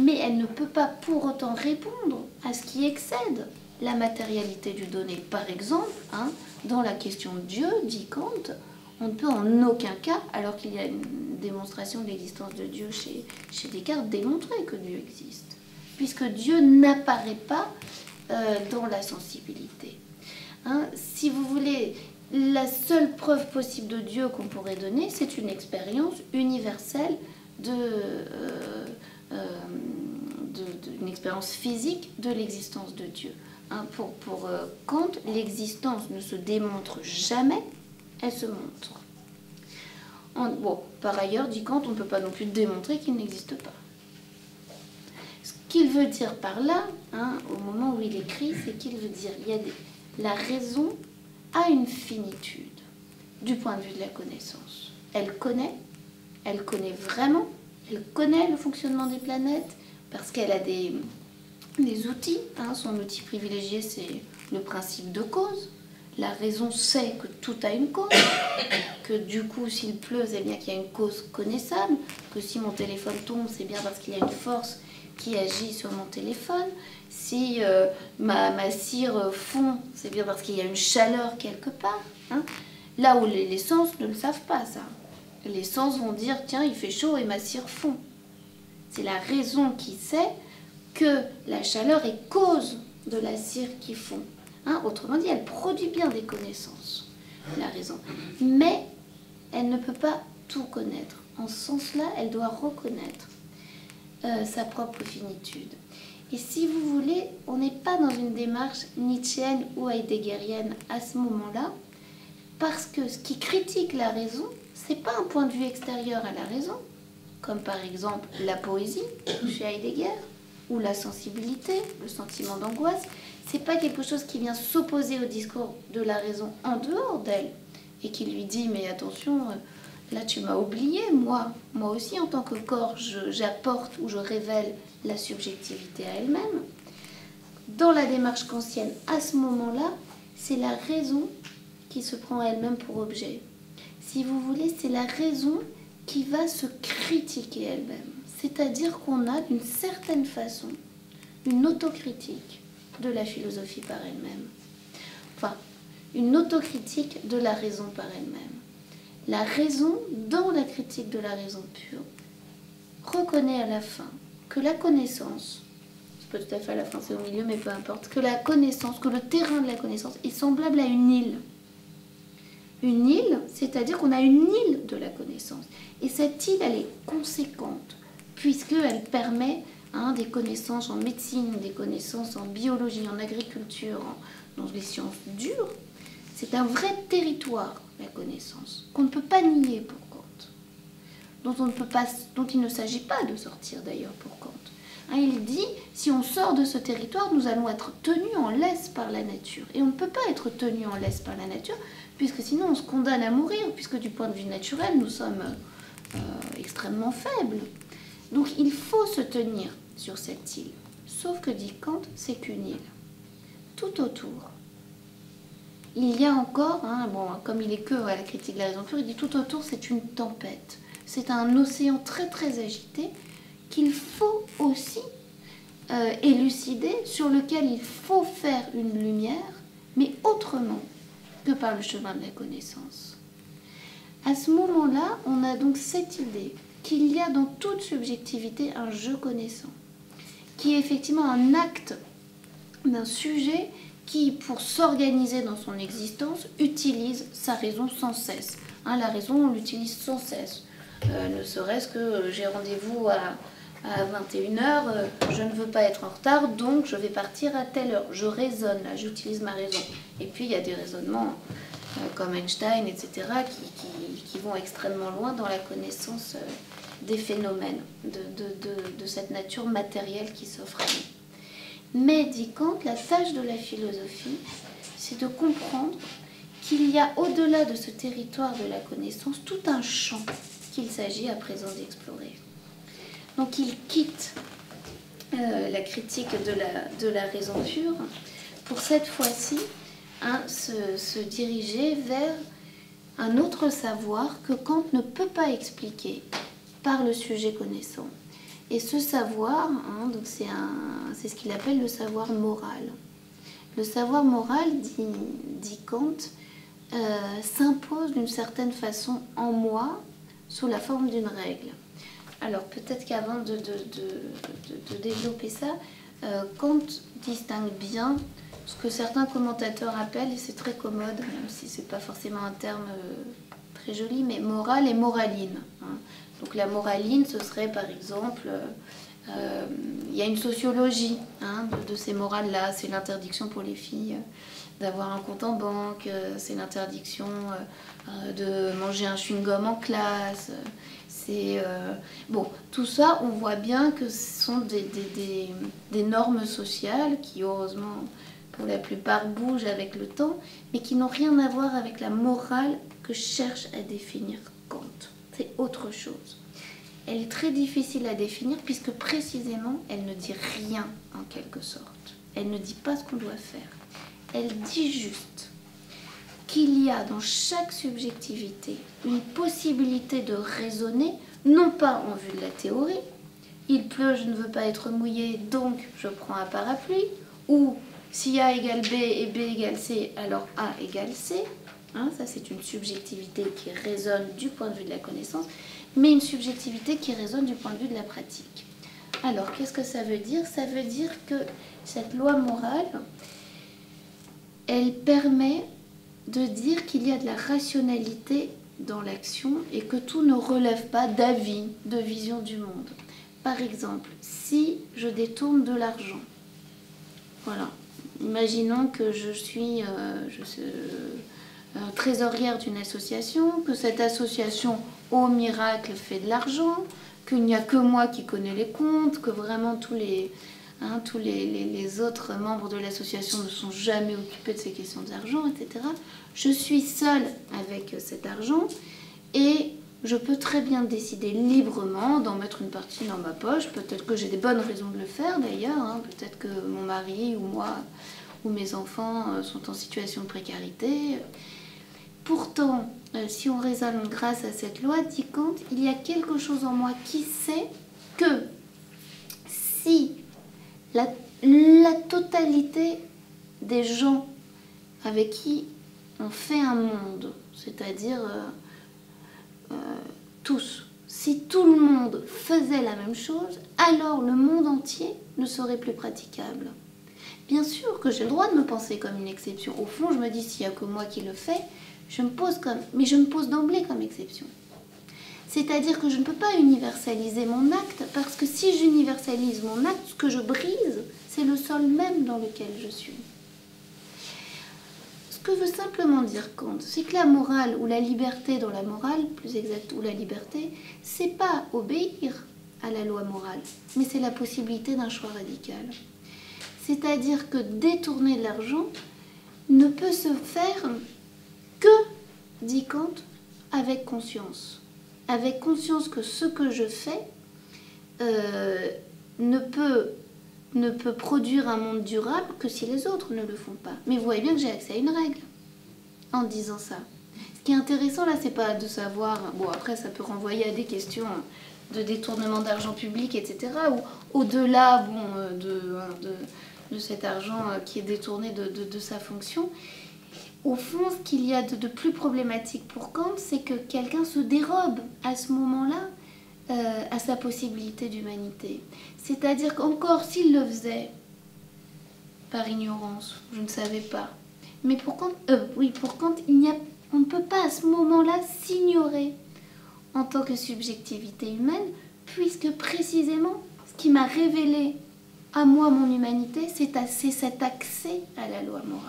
mais elle ne peut pas pour autant répondre à ce qui excède la matérialité du donné. Par exemple, hein, dans la question de Dieu, dit Kant, on ne peut en aucun cas, alors qu'il y a une démonstration de l'existence de Dieu chez Descartes, démontrer que Dieu existe, puisque Dieu n'apparaît pas dans la sensibilité. Hein, si vous voulez, la seule preuve possible de Dieu qu'on pourrait donner, c'est une expérience universelle, une expérience physique de l'existence de Dieu. Hein, pour Kant, l'existence ne se démontre jamais, elle se montre. Bon, par ailleurs, dit Kant, on ne peut pas non plus démontrer qu'il n'existe pas. Ce qu'il veut dire par là, hein, au moment où il écrit, c'est qu'il veut dire la raison a une finitude du point de vue de la connaissance. Elle connaît vraiment, elle connaît le fonctionnement des planètes parce qu'elle a des outils. Hein. Son outil privilégié, c'est le principe de cause. La raison sait que tout a une cause, que du coup, s'il pleut, c'est bien qu'il y a une cause connaissable, que si mon téléphone tombe, c'est bien parce qu'il y a une force qui agit sur mon téléphone. Si ma cire fond, c'est bien parce qu'il y a une chaleur quelque part. Hein. Là où les sens ne le savent pas, ça. Les sens vont dire, tiens, il fait chaud et ma cire fond. C'est la raison qui sait que la chaleur est cause de la cire qui fond. Hein. Autrement dit, elle produit bien des connaissances, la raison. Mais elle ne peut pas tout connaître. En ce sens-là, elle doit reconnaître sa propre finitude. Et si vous voulez, on n'est pas dans une démarche nietzschéenne ou heideggerienne à ce moment-là, parce que ce qui critique la raison, c'est pas un point de vue extérieur à la raison, comme par exemple la poésie chez Heidegger, ou la sensibilité, le sentiment d'angoisse. C'est pas quelque chose qui vient s'opposer au discours de la raison en dehors d'elle, et qui lui dit mais attention, là tu m'as oublié, moi aussi en tant que corps, j'apporte ou je révèle la subjectivité à elle-même. Dans la démarche kantienne, à ce moment-là, c'est la raison qui se prend elle-même pour objet. Si vous voulez, c'est la raison qui va se critiquer elle-même. C'est-à-dire qu'on a, d'une certaine façon, une autocritique de la philosophie par elle-même. Enfin, une autocritique de la raison par elle-même. La raison, dans la critique de la raison pure, reconnaît à la fin que la connaissance, c'est pas tout à fait à la fin, c'est au milieu, mais peu importe, que la connaissance, que le terrain de la connaissance est semblable à une île. Une île, c'est-à-dire qu'on a une île de la connaissance. Et cette île, elle est conséquente, puisqu'elle permet des connaissances en médecine, des connaissances en biologie, en agriculture, dans les sciences dures. C'est un vrai territoire, la connaissance, qu'on ne peut pas nier pour Kant, dont il ne s'agit pas de sortir d'ailleurs pour Kant. Il dit, si on sort de ce territoire, nous allons être tenus en laisse par la nature. Et on ne peut pas être tenus en laisse par la nature, puisque sinon on se condamne à mourir, puisque du point de vue naturel, nous sommes extrêmement faibles. Donc il faut se tenir sur cette île. Sauf que, dit Kant, c'est qu'une île. Tout autour, il y a encore, hein, bon, comme il est que à la critique de la raison pure, il dit tout autour c'est une tempête, c'est un océan très très agité qu'il faut aussi élucider, sur lequel il faut faire une lumière, mais autrement que par le chemin de la connaissance. À ce moment-là, on a donc cette idée qu'il y a dans toute subjectivité un je connaissant, qui est effectivement un acte d'un sujet qui, pour s'organiser dans son existence, utilise sa raison sans cesse. Hein, la raison, on l'utilise sans cesse. Ne serait-ce que j'ai rendez-vous à 21h, je ne veux pas être en retard, donc je vais partir à telle heure. Je raisonne, là, j'utilise ma raison. Et puis, il y a des raisonnements comme Einstein, etc., qui vont extrêmement loin dans la connaissance des phénomènes, de cette nature matérielle qui s'offre à nous. Mais, dit Kant, la tâche de la philosophie, c'est de comprendre qu'il y a au-delà de ce territoire de la connaissance tout un champ qu'il s'agit à présent d'explorer. Donc il quitte la critique de la raison pure pour cette fois-ci se diriger vers un autre savoir que Kant ne peut pas expliquer par le sujet connaissant. Et ce savoir, hein, donc c'est ce qu'il appelle le savoir moral. Le savoir moral, dit Kant, s'impose d'une certaine façon en moi sous la forme d'une règle. Alors peut-être qu'avant de développer ça, Kant distingue bien ce que certains commentateurs appellent, et c'est très commode, même si ce n'est pas forcément un terme très joli, mais moral et moraline. Hein. Donc la moraline, ce serait par exemple, il y a une sociologie hein, de ces morales-là, c'est l'interdiction pour les filles d'avoir un compte en banque, c'est l'interdiction de manger un chewing-gum en classe, c'est... bon, tout ça, on voit bien que ce sont des normes sociales qui, heureusement, pour la plupart, bougent avec le temps, mais qui n'ont rien à voir avec la morale que cherche à définir Kant. C'est autre chose. Elle est très difficile à définir puisque précisément elle ne dit rien en quelque sorte. Elle ne dit pas ce qu'on doit faire. Elle dit juste qu'il y a dans chaque subjectivité une possibilité de raisonner, non pas en vue de la théorie. Il pleut, je ne veux pas être mouillé, donc je prends un parapluie. Ou si A égale B et B égale C, alors A égale C. Hein, ça c'est une subjectivité qui résonne du point de vue de la connaissance, mais une subjectivité qui résonne du point de vue de la pratique. Alors qu'est-ce que ça veut dire? Ça veut dire que cette loi morale, elle permet de dire qu'il y a de la rationalité dans l'action et que tout ne relève pas d'avis, de vision du monde. Par exemple, si je détourne de l'argent, voilà, imaginons que je suis... trésorière d'une association, que cette association, au miracle, fait de l'argent, qu'il n'y a que moi qui connais les comptes, que vraiment tous les autres membres de l'association ne sont jamais occupés de ces questions d'argent, etc. Je suis seule avec cet argent et je peux très bien décider librement d'en mettre une partie dans ma poche. Peut-être que j'ai des bonnes raisons de le faire d'ailleurs, hein. Peut-être que mon mari ou moi ou mes enfants sont en situation de précarité. Pourtant, si on raisonne grâce à cette loi, dit Kant, il y a quelque chose en moi qui sait que si la totalité des gens avec qui on fait un monde, c'est-à-dire tous, si tout le monde faisait la même chose, alors le monde entier ne serait plus praticable. Bien sûr que j'ai le droit de me penser comme une exception. Au fond, je me dis, s'il n'y a que moi qui le fais, mais je me pose d'emblée comme exception. C'est-à-dire que je ne peux pas universaliser mon acte, parce que si j'universalise mon acte, ce que je brise, c'est le sol même dans lequel je suis. Ce que veut simplement dire Kant, c'est que la morale, ou la liberté dans la morale, plus exact, ou la liberté, c'est pas obéir à la loi morale, mais c'est la possibilité d'un choix radical. C'est-à-dire que détourner de l'argent ne peut se faire que, dit Kant, avec conscience. Avec conscience que ce que je fais ne peut produire un monde durable que si les autres ne le font pas. Mais vous voyez bien que j'ai accès à une règle. en disant ça. Ce qui est intéressant là, c'est pas de savoir, bon après ça peut renvoyer à des questions de détournement d'argent public, etc. ou au-delà bon, de cet argent qui est détourné de sa fonction. Au fond, ce qu'il y a de plus problématique pour Kant, c'est que quelqu'un se dérobe à ce moment-là à sa possibilité d'humanité. C'est-à-dire qu'encore s'il le faisait par ignorance, je ne savais pas. Mais pour Kant, on ne peut pas à ce moment-là s'ignorer en tant que subjectivité humaine, puisque précisément ce qui m'a révélé à moi mon humanité, c'est cet accès à la loi morale.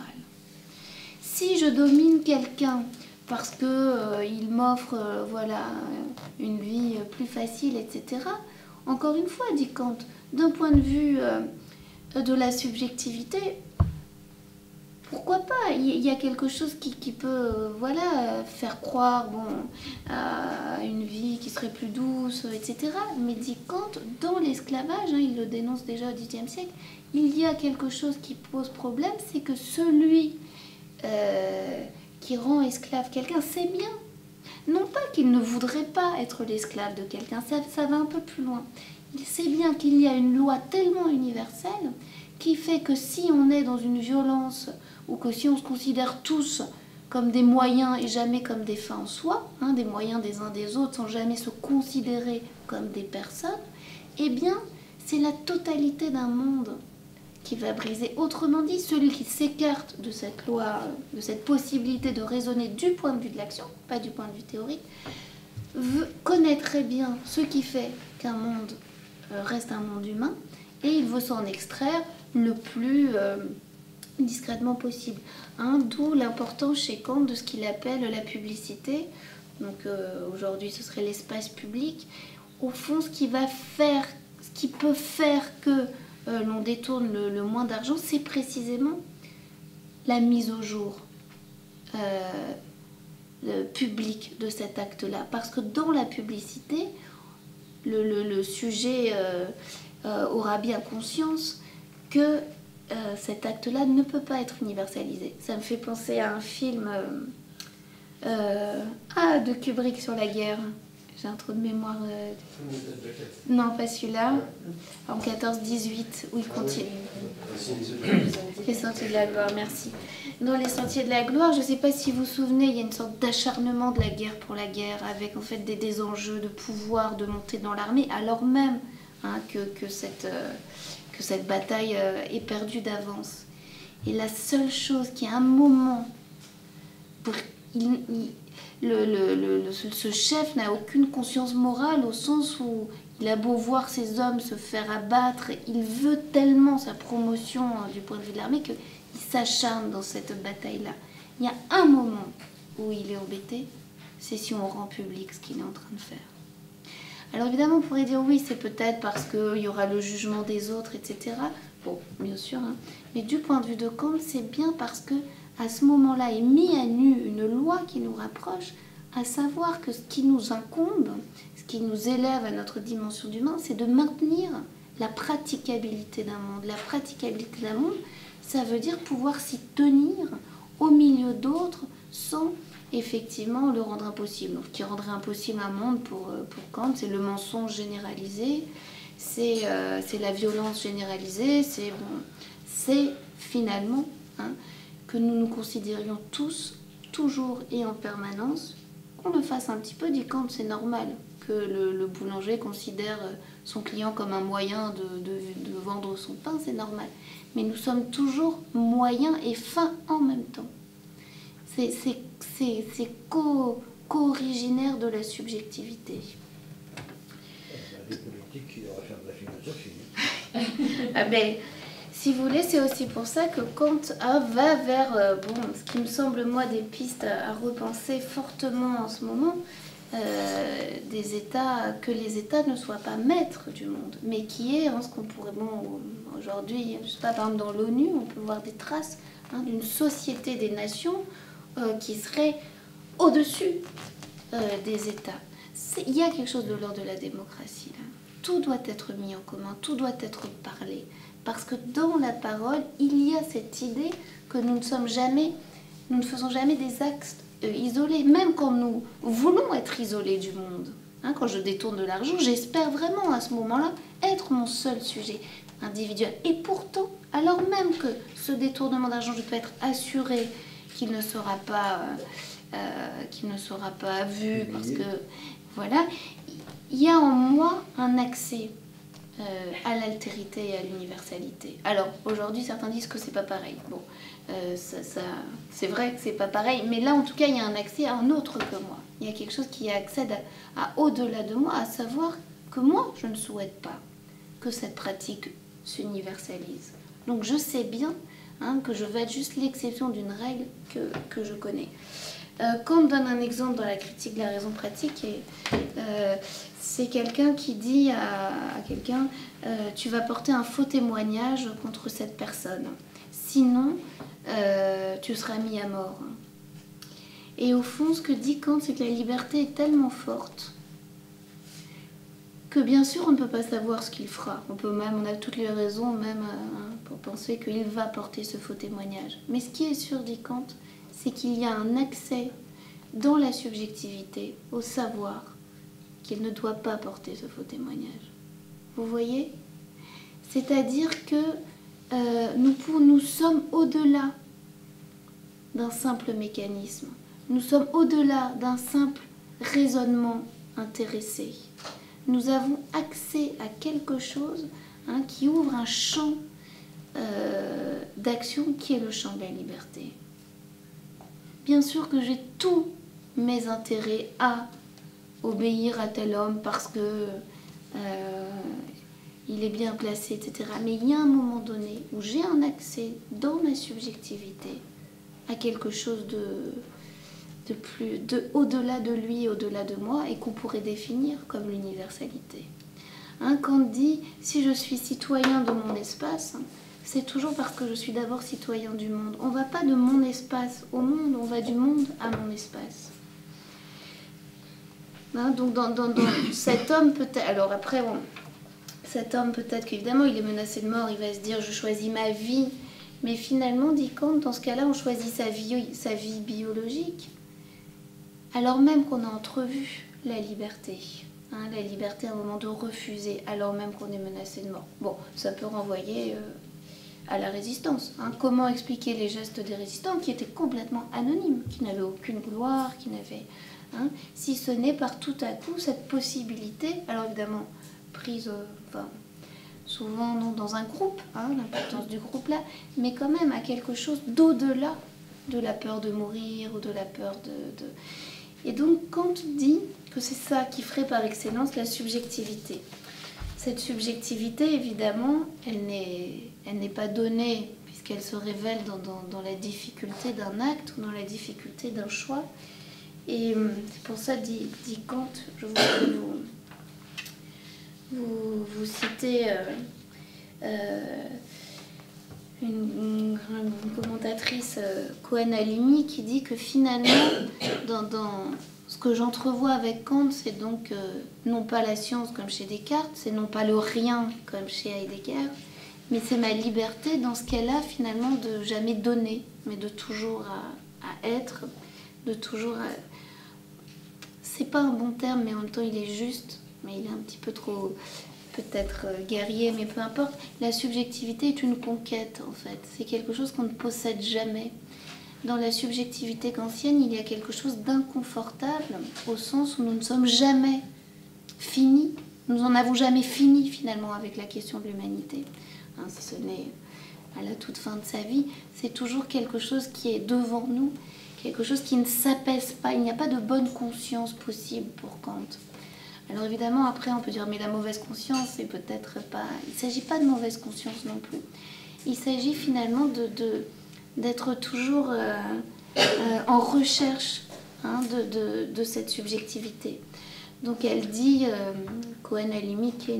Si je domine quelqu'un parce qu'il m'offre une vie plus facile, etc., encore une fois, dit Kant, d'un point de vue de la subjectivité, pourquoi pas? Il y a quelque chose qui peut faire croire à une vie qui serait plus douce, etc. Mais dit Kant, dans l'esclavage, hein, il le dénonce déjà au Xe siècle, il y a quelque chose qui pose problème, c'est que celui qui rend esclave quelqu'un sait bien. Non pas qu'il ne voudrait pas être l'esclave de quelqu'un, ça va un peu plus loin. Il sait bien qu'il y a une loi tellement universelle qui fait que si on est dans une violence ou que si on se considère tous comme des moyens et jamais comme des fins en soi, hein, des moyens des uns des autres sans jamais se considérer comme des personnes, eh bien c'est la totalité d'un monde qui va briser. Autrement dit, celui qui s'écarte de cette loi, de cette possibilité de raisonner du point de vue de l'action, pas du point de vue théorique, connaît très bien ce qui fait qu'un monde reste un monde humain et il veut s'en extraire le plus discrètement possible. Hein, d'où l'importance chez Kant de ce qu'il appelle la publicité. Donc aujourd'hui, ce serait l'espace public. Au fond, ce qui peut faire que l'on détourne le moins d'argent, c'est précisément la mise au jour publique de cet acte-là. Parce que dans la publicité, le sujet aura bien conscience que cet acte-là ne peut pas être universalisé. Ça me fait penser à un film de Kubrick sur la guerre. J'ai un trou de mémoire. Non, pas celui-là. En 14-18, où il continue. Les Sentiers de la Gloire, merci. Dans Les Sentiers de la Gloire, je ne sais pas si vous vous souvenez, il y a une sorte d'acharnement de la guerre pour la guerre, avec en fait des enjeux de pouvoir, de montée dans l'armée, alors même hein, que cette bataille est perdue d'avance. Et la seule chose qui, à un moment, ce chef n'a aucune conscience morale au sens où il a beau voir ses hommes se faire abattre, il veut tellement sa promotion du point de vue de l'armée qu'il s'acharne dans cette bataille-là. Il y a un moment où il est embêté, c'est si on rend public ce qu'il est en train de faire. Alors évidemment, on pourrait dire oui, c'est peut-être parce qu'il y aura le jugement des autres, etc. Bon, bien sûr, hein. Mais du point de vue de Kant, c'est bien parce que à ce moment-là est mis à nu une loi qui nous rapproche, à savoir que ce qui nous incombe, ce qui nous élève à notre dimension d'humain, c'est de maintenir la praticabilité d'un monde. La praticabilité d'un monde, ça veut dire pouvoir s'y tenir au milieu d'autres sans effectivement le rendre impossible. Donc, ce qui rendrait impossible un monde pour Kant, c'est le mensonge généralisé, c'est la violence généralisée, c'est finalement... Hein, que nous nous considérions tous, toujours et en permanence, qu'on le fasse un petit peu, dit Kant, c'est normal que le boulanger considère son client comme un moyen de vendre son pain, c'est normal. Mais nous sommes toujours moyens et fins en même temps. C'est co-originaire de la subjectivité. Ah ben... Si vous voulez, c'est aussi pour ça que Kant va vers ce qui me semble, moi, des pistes à repenser fortement en ce moment, que les États ne soient pas maîtres du monde, mais qui est, hein, ce qu'on pourrait, aujourd'hui, je sais pas, par exemple dans l'ONU, on peut voir des traces hein, d'une société des nations qui serait au-dessus des États. Il y a quelque chose de l'ordre de la démocratie, là. Tout doit être mis en commun, tout doit être parlé. Parce que dans la parole, il y a cette idée que nous ne sommes jamais Nous ne faisons jamais des actes isolés, même quand nous voulons être isolés du monde. Hein, quand je détourne de l'argent, j'espère vraiment à ce moment-là être mon seul sujet individuel. Et pourtant, alors même que ce détournement d'argent, je peux être assurée qu'il ne sera pas, vu, parce que voilà, il y a en moi un accès à l'altérité et à l'universalité. Alors aujourd'hui, certains disent que c'est pas pareil. Bon, c'est vrai que c'est pas pareil, mais là en tout cas, il y a un accès à un autre que moi. Il y a quelque chose qui accède à au-delà de moi, à savoir que moi, je ne souhaite pas que cette pratique s'universalise. Donc je sais bien que je vais être juste l'exception d'une règle que je connais. Kant donne un exemple dans la critique de la raison pratique, et c'est quelqu'un qui dit à quelqu'un « tu vas porter un faux témoignage contre cette personne, sinon tu seras mis à mort ». Et au fond, ce que dit Kant, c'est que la liberté est tellement forte que bien sûr, on ne peut pas savoir ce qu'il fera. On peut même, on a toutes les raisons même pour penser qu'il va porter ce faux témoignage. Mais ce qui est sûr, dit Kant, c'est qu'il y a un accès dans la subjectivité au savoir qu'il ne doit pas porter ce faux témoignage. Vous voyez? C'est-à-dire que nous sommes au-delà d'un simple mécanisme. Nous sommes au-delà d'un simple raisonnement intéressé. Nous avons accès à quelque chose qui ouvre un champ d'action qui est le champ de la liberté. Bien sûr que j'ai tous mes intérêts à obéir à tel homme parce que il est bien placé, etc. Mais il y a un moment donné où j'ai un accès dans ma subjectivité à quelque chose de au-delà de lui, au-delà de moi, et qu'on pourrait définir comme l'universalité. Kant dit, si je suis citoyen de mon espace, c'est toujours parce que je suis d'abord citoyen du monde. On ne va pas de mon espace au monde, on va du monde à mon espace. Donc dans cet homme peut-être... Alors après, cet homme peut-être qu'évidemment il est menacé de mort, il va se dire je choisis ma vie. Mais finalement, dit Kant, dans ce cas-là, on choisit sa vie biologique, alors même qu'on a entrevu la liberté. La liberté à un moment de refuser, alors même qu'on est menacé de mort. Bon, ça peut renvoyer à la résistance. Comment expliquer les gestes des résistants qui étaient complètement anonymes, qui n'avaient aucune gloire, qui n'avaient... si ce n'est par tout à coup cette possibilité, alors évidemment, prise... souvent non dans un groupe, l'importance du groupe là, mais quand même à quelque chose d'au-delà de la peur de mourir ou de la peur de... Et donc Kant dit que c'est ça qui ferait par excellence la subjectivité. Cette subjectivité, évidemment, elle n'est pas donnée puisqu'elle se révèle dans la difficulté d'un acte ou dans la difficulté d'un choix. Et c'est pour ça, dit Kant, je voudrais vous citez une commentatrice, Cohen Alimi, qui dit que finalement, dans ce que j'entrevois avec Kant, c'est donc non pas la science comme chez Descartes, c'est non pas le rien comme chez Heidegger, mais c'est ma liberté dans ce qu'elle a finalement de jamais donner, mais de toujours à être, de toujours à... C'est pas un bon terme, mais en même temps il est juste. Mais il est un petit peu trop, peut-être, guerrier, mais peu importe. La subjectivité est une conquête, en fait. C'est quelque chose qu'on ne possède jamais. Dans la subjectivité kantienne, il y a quelque chose d'inconfortable, au sens où nous ne sommes jamais finis. Nous n'en avons jamais fini, finalement, avec la question de l'humanité. Si ce n'est à la toute fin de sa vie, c'est toujours quelque chose qui est devant nous, quelque chose qui ne s'apaise pas. Il n'y a pas de bonne conscience possible pour Kant. Alors évidemment, après, on peut dire, mais la mauvaise conscience, c'est peut-être pas... Il ne s'agit pas de mauvaise conscience non plus. Il s'agit finalement d'être toujours en recherche de cette subjectivité. Donc elle dit, Cohen Alimi, qui est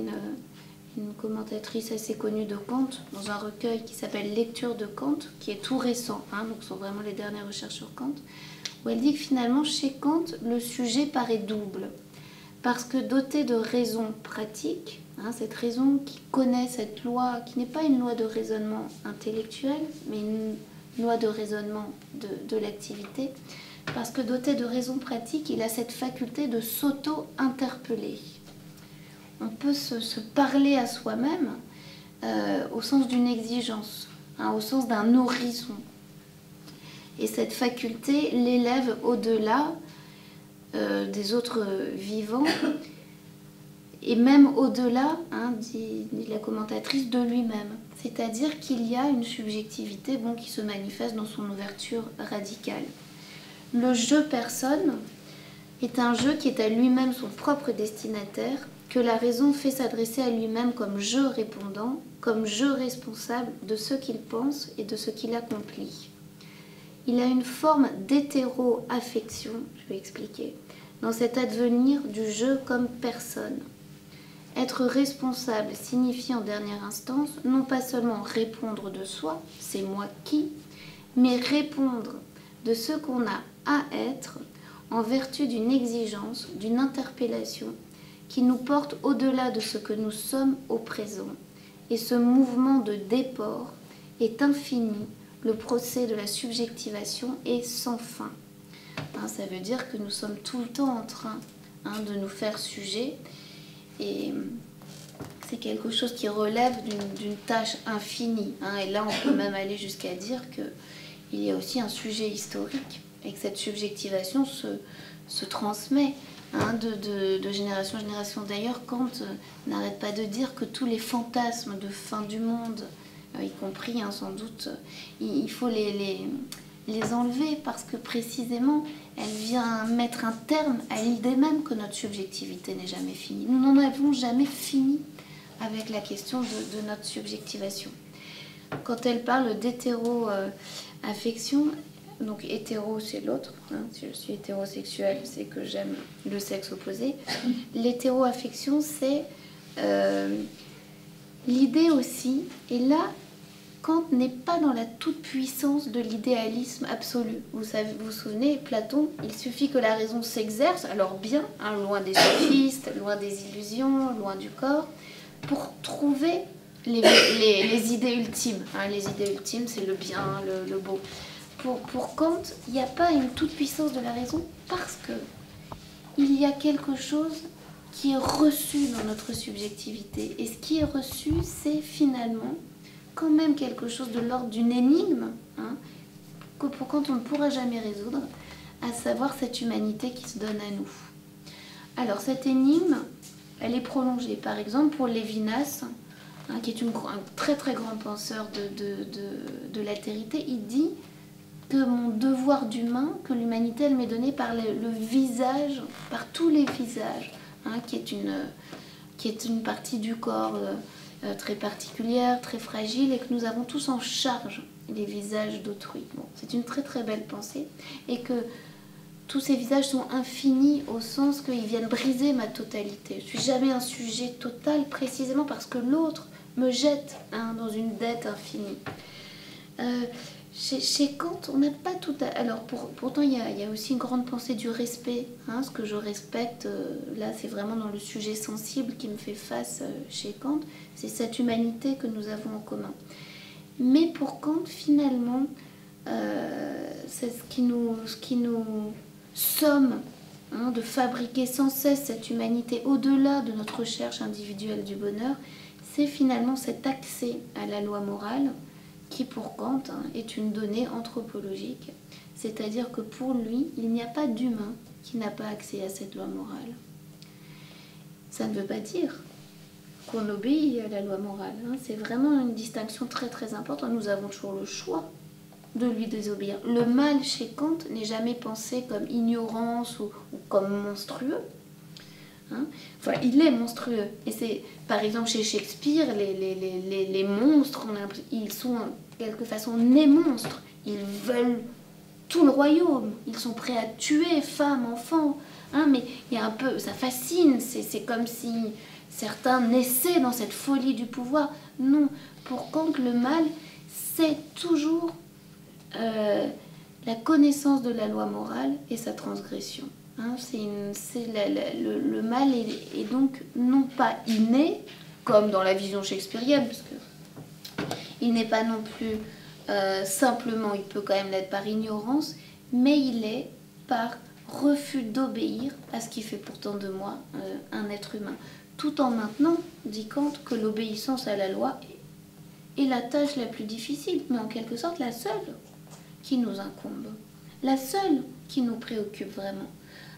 une commentatrice assez connue de Kant, dans un recueil qui s'appelle « Lecture de Kant », qui est tout récent, donc ce sont vraiment les dernières recherches sur Kant, où elle dit que finalement, chez Kant, le sujet paraît double. Parce que doté de raison pratique, cette raison qui connaît cette loi, qui n'est pas une loi de raisonnement intellectuel, mais une noix de raisonnement de l'activité, parce que doté de raison pratique, il a cette faculté de s'auto-interpeller. On peut se parler à soi-même au sens d'une exigence, au sens d'un horizon. Et cette faculté l'élève au-delà des autres vivants, et même au-delà, dit la commentatrice, de lui-même. C'est-à-dire qu'il y a une subjectivité qui se manifeste dans son ouverture radicale. Le jeu personne est un jeu qui est à lui-même son propre destinataire, que la raison fait s'adresser à lui-même comme je répondant, comme je responsable de ce qu'il pense et de ce qu'il accomplit. Il a une forme d'hétéro-affection, je vais expliquer, dans cet advenir du je comme personne. Être responsable signifie en dernière instance non pas seulement répondre de soi, c'est moi qui, mais répondre de ce qu'on a à être en vertu d'une exigence, d'une interpellation qui nous porte au-delà de ce que nous sommes au présent. Et ce mouvement de déport est infini. Le procès de la subjectivation est sans fin. Ça veut dire que nous sommes tout le temps en train de nous faire sujet. Et c'est quelque chose qui relève d'une tâche infinie. Et là, on peut même aller jusqu'à dire qu'il y a aussi un sujet historique et que cette subjectivation se transmet de génération en génération. D'ailleurs, Kant n'arrête pas de dire que tous les fantasmes de fin du monde, y compris sans doute, il faut les enlever parce que précisément elle vient mettre un terme à l'idée même que notre subjectivité n'est jamais finie. Nous n'en avons jamais fini avec la question de notre subjectivation. Quand elle parle d'hétéro-affection, donc hétéro c'est l'autre, si je suis hétérosexuelle c'est que j'aime le sexe opposé, l'hétéro-affection c'est... l'idée aussi, et là, Kant n'est pas dans la toute-puissance de l'idéalisme absolu. Vous souvenez, Platon, il suffit que la raison s'exerce, alors bien, loin des sophistes, loin des illusions, loin du corps, pour trouver les idées ultimes. Les idées ultimes, c'est le bien, le beau. Pour Kant, il n'y a pas une toute-puissance de la raison, parce que il y a quelque chose qui est reçu dans notre subjectivité. Et ce qui est reçu, c'est finalement quand même quelque chose de l'ordre d'une énigme, que pour Kant on ne pourra jamais résoudre, à savoir cette humanité qui se donne à nous. Alors cette énigme, elle est prolongée. Par exemple pour Lévinas, qui est un très très grand penseur de l'altérité, il dit que mon devoir d'humain, que l'humanité elle m'est donnée par le visage, par tous les visages, qui est une partie du corps très particulière, très fragile, et que nous avons tous en charge les visages d'autrui. C'est une très très belle pensée, et que tous ces visages sont infinis au sens qu'ils viennent briser ma totalité. Je ne suis jamais un sujet total, précisément parce que l'autre me jette dans une dette infinie. Chez Kant, on n'a pas tout à... Alors, pourtant, il y a aussi une grande pensée du respect. Ce que je respecte, là, c'est vraiment dans le sujet sensible qui me fait face chez Kant. C'est cette humanité que nous avons en commun. Mais pour Kant, finalement, c'est ce qui nous somme de fabriquer sans cesse cette humanité au-delà de notre recherche individuelle du bonheur. C'est finalement cet accès à la loi morale, qui pour Kant est une donnée anthropologique, c'est-à-dire que pour lui, il n'y a pas d'humain qui n'a pas accès à cette loi morale. Ça ne veut pas dire qu'on obéit à la loi morale, c'est vraiment une distinction très très importante. Nous avons toujours le choix de lui désobéir. Le mal chez Kant n'est jamais pensé comme ignorance ou comme monstrueux. Enfin, il est monstrueux. Et c'est, par exemple, chez Shakespeare, les monstres, ils sont de quelque façon nés monstres. Ils veulent tout le royaume. Ils sont prêts à tuer femmes, enfants. Mais il y a un peu, ça fascine. C'est comme si certains naissaient dans cette folie du pouvoir. Non, pour Kant, le mal, c'est toujours la connaissance de la loi morale et sa transgression. Le mal est donc non pas inné, comme dans la vision shakespearienne, parce que il n'est pas non plus Simplement, il peut quand même l'être par ignorance, mais il est par refus d'obéir à ce qui fait pourtant de moi un être humain. Tout en maintenant, dit Kant, que l'obéissance à la loi est la tâche la plus difficile, mais en quelque sorte la seule qui nous incombe, la seule qui nous préoccupe vraiment.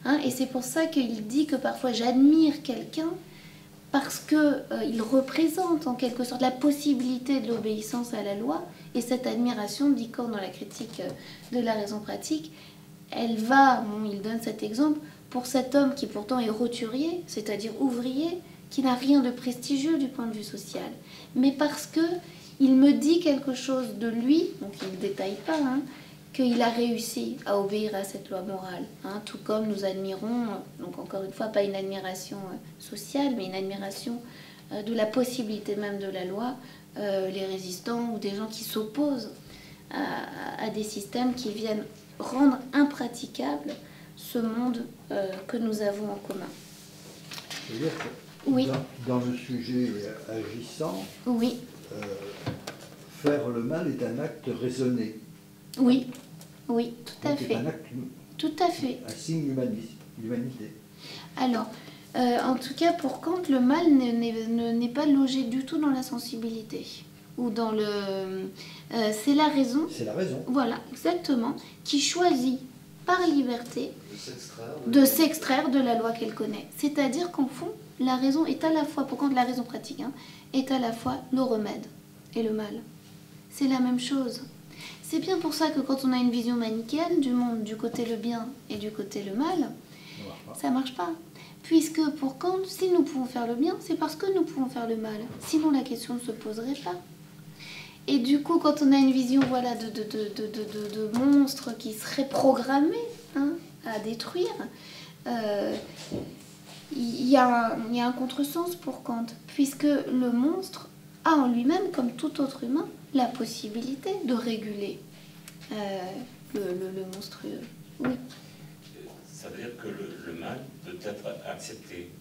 Hein, et c'est pour ça qu'il dit que parfois j'admire quelqu'un parce qu'il représente en quelque sorte la possibilité de l'obéissance à la loi, et cette admiration, dit Kant dans la critique de la raison pratique, elle va, bon, il donne cet exemple, pour cet homme qui pourtant est roturier, c'est-à-dire ouvrier, qui n'a rien de prestigieux du point de vue social, mais parce qu'il me dit quelque chose de lui, donc il ne détaille pas, hein, qu'il a réussi à obéir à cette loi morale, hein, tout comme nous admirons, donc encore une fois, pas une admiration sociale, mais une admiration de la possibilité même de la loi, les résistants ou des gens qui s'opposent à des systèmes qui viennent rendre impraticable ce monde que nous avons en commun. C'est-à-dire que oui. dans le sujet agissant, oui. Faire le mal est un acte raisonné. Oui, oui, tout à fait. C'est un acte, tout à fait. Un signe d'humanité. Alors, en tout cas, pour Kant, le mal n'est pas logé du tout dans la sensibilité. Ou dans le... c'est la raison. C'est la raison. Voilà, exactement. Qui choisit par liberté de s'extraire de la loi qu'elle connaît. C'est-à-dire qu'en fond, la raison est à la fois, pour Kant, la raison pratique, hein, est à la fois le remède et le mal. C'est la même chose. C'est bien pour ça que quand on a une vision manichéenne du monde, du côté le bien et du côté le mal, ça marche pas. Puisque pour Kant, si nous pouvons faire le bien, c'est parce que nous pouvons faire le mal. Sinon la question ne se poserait pas. Et du coup, quand on a une vision voilà, de monstres qui seraient programmés hein, à détruire, il y a un contresens pour Kant, puisque le monstre a en lui-même, comme tout autre humain, la possibilité de réguler le monstrueux. Oui. Ça veut dire que le mal peut être accepté.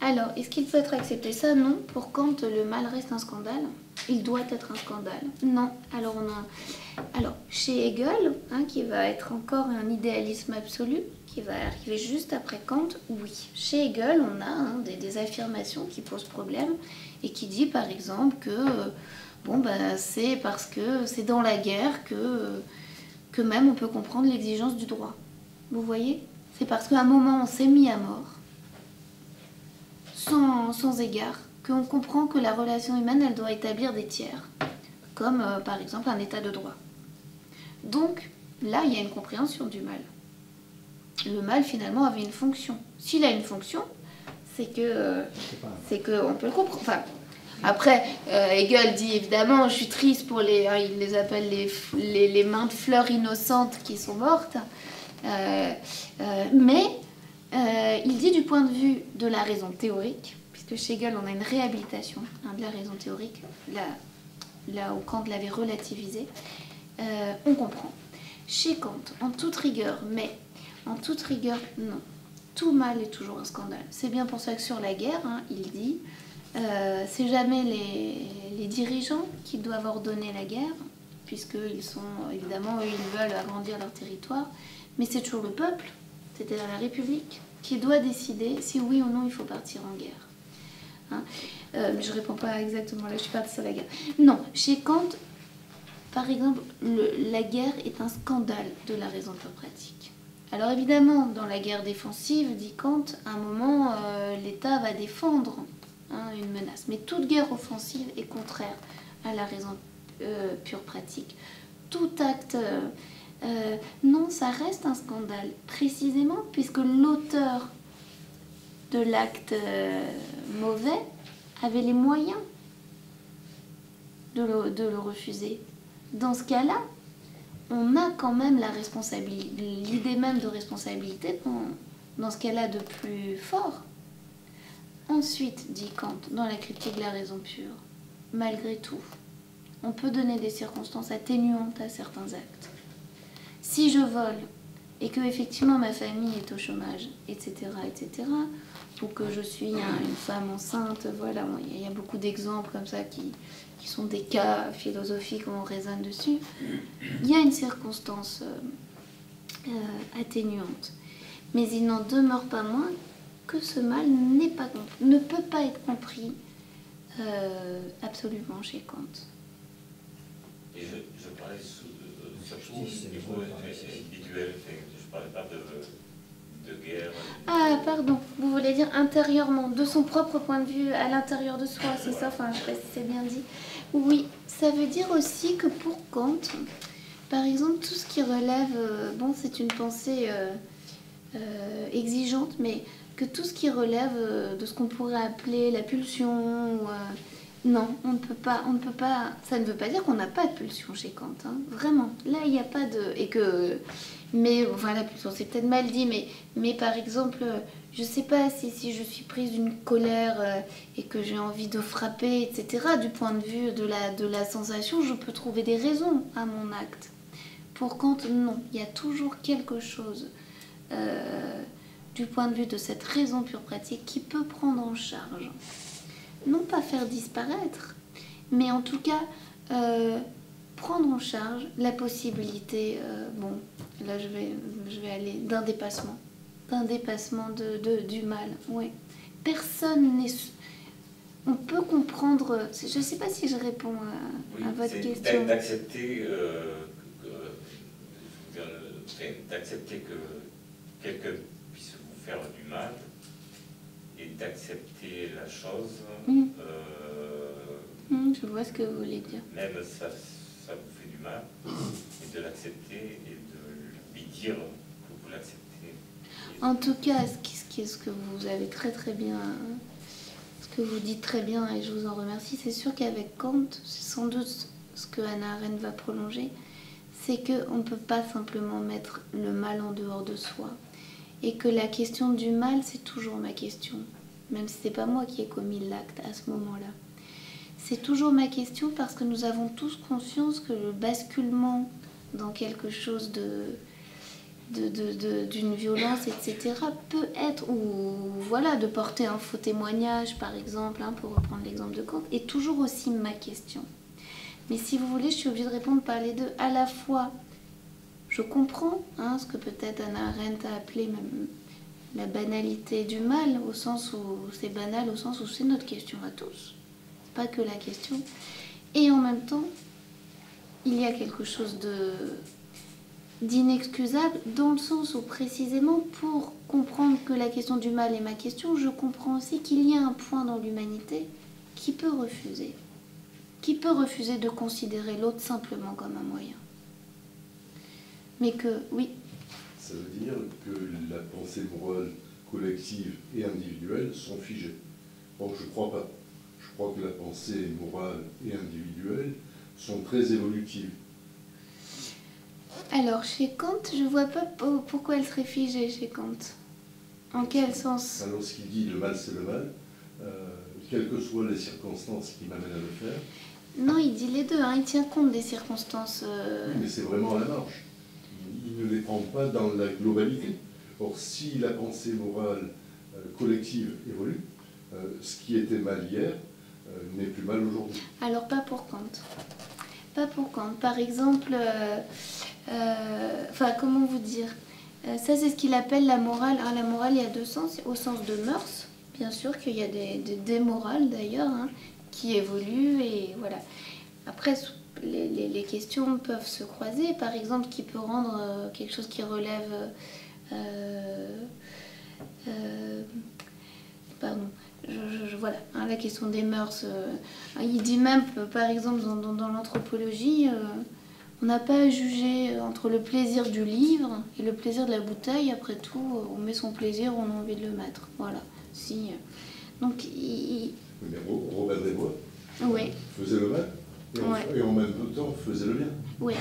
Alors, est-ce qu'il peut être accepté? Ça, non. Pour Kant, le mal reste un scandale. Il doit être un scandale. Non. Alors, Alors chez Hegel, hein, qui va être encore un idéalisme absolu, qui va arriver juste après Kant, oui. Chez Hegel, on a hein, des affirmations qui posent problème et qui dit, par exemple, que bon, bah, c'est parce que c'est dans la guerre que même on peut comprendre l'exigence du droit. Vous voyez? C'est parce qu'à un moment, on s'est mis à mort, sans égard, qu'on comprend que la relation humaine, elle doit établir des tiers, comme par exemple un état de droit. Donc, là, il y a une compréhension du mal. Le mal, finalement, avait une fonction. S'il a une fonction, c'est que on peut le comprendre. Enfin, après, Hegel dit évidemment, je suis triste pour les... Hein, il les appelle les mains de fleurs innocentes qui sont mortes. Mais il dit du point de vue de la raison théorique, puisque chez Hegel on a une réhabilitation hein, de la raison théorique, là où Kant l'avait relativisée, on comprend. Chez Kant, en toute rigueur, mais en toute rigueur, non. Tout mal est toujours un scandale. C'est bien pour ça que sur la guerre, hein, il dit, c'est jamais les dirigeants qui doivent ordonner la guerre, puisqu'ils sont, évidemment, eux, ils veulent agrandir leur territoire, mais c'est toujours le peuple, c'est-à-dire la République, qui doit décider si oui ou non il faut partir en guerre. Hein je ne réponds pas exactement, là je suis partie sur la guerre. Non, chez Kant, par exemple, la guerre est un scandale de la raison pratique. Alors évidemment, dans la guerre défensive, dit Kant, à un moment, l'État va défendre hein, une menace. Mais toute guerre offensive est contraire à la raison pure pratique. Tout acte... non, ça reste un scandale, précisément puisque l'auteur de l'acte mauvais avait les moyens de le refuser. Dans ce cas-là, on a quand même la responsabilité, l'idée même de responsabilité dans ce cas-là de plus fort. Ensuite, dit Kant, dans la critique de la raison pure, malgré tout, on peut donner des circonstances atténuantes à certains actes. Si je vole et que effectivement ma famille est au chômage, etc., etc., ou que je suis une femme enceinte. Voilà, il y a beaucoup d'exemples comme ça qui sont des cas philosophiques où on raisonne dessus. Il y a une circonstance atténuante. Mais il n'en demeure pas moins que ce mal n'est pas, ne peut pas être compris absolument chez Kant. Et je parlais surtout du niveau individuel, je ne parlais pas de guerre. Ah, pardon, vous voulez dire intérieurement, de son propre point de vue, à l'intérieur de soi, c'est voilà. Ça, enfin, je ne sais pas si c'est bien dit. Oui, ça veut dire aussi que pour Kant, par exemple, tout ce qui relève, bon, c'est une pensée... exigeante, mais que tout ce qui relève de ce qu'on pourrait appeler la pulsion, non, on ne peut pas, ça ne veut pas dire qu'on n'a pas de pulsion chez Kant, hein, vraiment, là il n'y a pas de, et que, mais enfin la pulsion c'est peut-être mal dit, mais par exemple, je sais pas si je suis prise d'une colère et que j'ai envie de frapper, etc., du point de vue de la sensation, je peux trouver des raisons à mon acte. Pour Kant, non, il y a toujours quelque chose du point de vue de cette raison pure pratique qui peut prendre en charge, non pas faire disparaître, mais en tout cas prendre en charge la possibilité, bon, là je vais aller d'un dépassement du mal. Oui, personne n'est, on peut comprendre, je sais pas si je réponds à votre question, d'accepter que quelqu'un puisse vous faire du mal et d'accepter la chose. Je vois ce que vous voulez dire. Même ça vous fait du mal, et de l'accepter et de lui dire que vous l'acceptez. En tout cas, ce que vous avez très bien, ce que vous dites très bien, et je vous en remercie, c'est sûr qu'avec Kant, c'est sans doute ce que Hannah Arendt va prolonger, c'est qu'on ne peut pas simplement mettre le mal en dehors de soi. Et que la question du mal, c'est toujours ma question, même si ce n'est pas moi qui ai commis l'acte à ce moment-là. C'est toujours ma question parce que nous avons tous conscience que le basculement dans quelque chose d'une violence, etc., peut être, ou voilà, de porter un faux témoignage, par exemple, hein, pour reprendre l'exemple de Kant, est toujours aussi ma question. Mais si vous voulez, je suis obligée de répondre par les deux, à la fois... Je comprends ce que peut-être Hannah Arendt a appelé même la banalité du mal, au sens où c'est banal, au sens où c'est notre question à tous, pas que la question. Et en même temps, il y a quelque chose d'inexcusable, dans le sens où précisément pour comprendre que la question du mal est ma question, je comprends aussi qu'il y a un point dans l'humanité qui peut refuser de considérer l'autre simplement comme un moyen. Mais que, oui. Ça veut dire que la pensée morale collective et individuelle sont figées. Or, je ne crois pas. Je crois que la pensée morale et individuelle sont très évolutives. Alors, chez Kant, je ne vois pas pourquoi elle serait figée chez Kant. En quel sens? Alors, ce qu'il dit, le mal, c'est le mal, quelles que soient les circonstances qui m'amènent à le faire. Non, il dit les deux, hein. Il tient compte des circonstances. Mais c'est vraiment à la marge. Il ne les prend pas dans la globalité. Or, si la pensée morale collective évolue, ce qui était mal hier n'est plus mal aujourd'hui. Alors, pas pour Kant. Pas pour Kant. Par exemple, comment vous dire, ça, c'est ce qu'il appelle la morale. Alors, la morale, il y a deux sens. Au sens de mœurs, bien sûr qu'il y a des morales, d'ailleurs, hein, qui évoluent. Et voilà. Après, les questions peuvent se croiser, par exemple, qui peut rendre quelque chose qui relève... pardon, voilà, hein, la question des mœurs. Il dit même, par exemple, dans l'anthropologie, on n'a pas à juger entre le plaisir du livre et le plaisir de la bouteille. Après tout, on met son plaisir, on a envie de le mettre. Voilà. Si, donc, il... Mais Robert Desbois, oui, faisait le mal. Et, ouais, et en même temps, faisait le bien. Oui.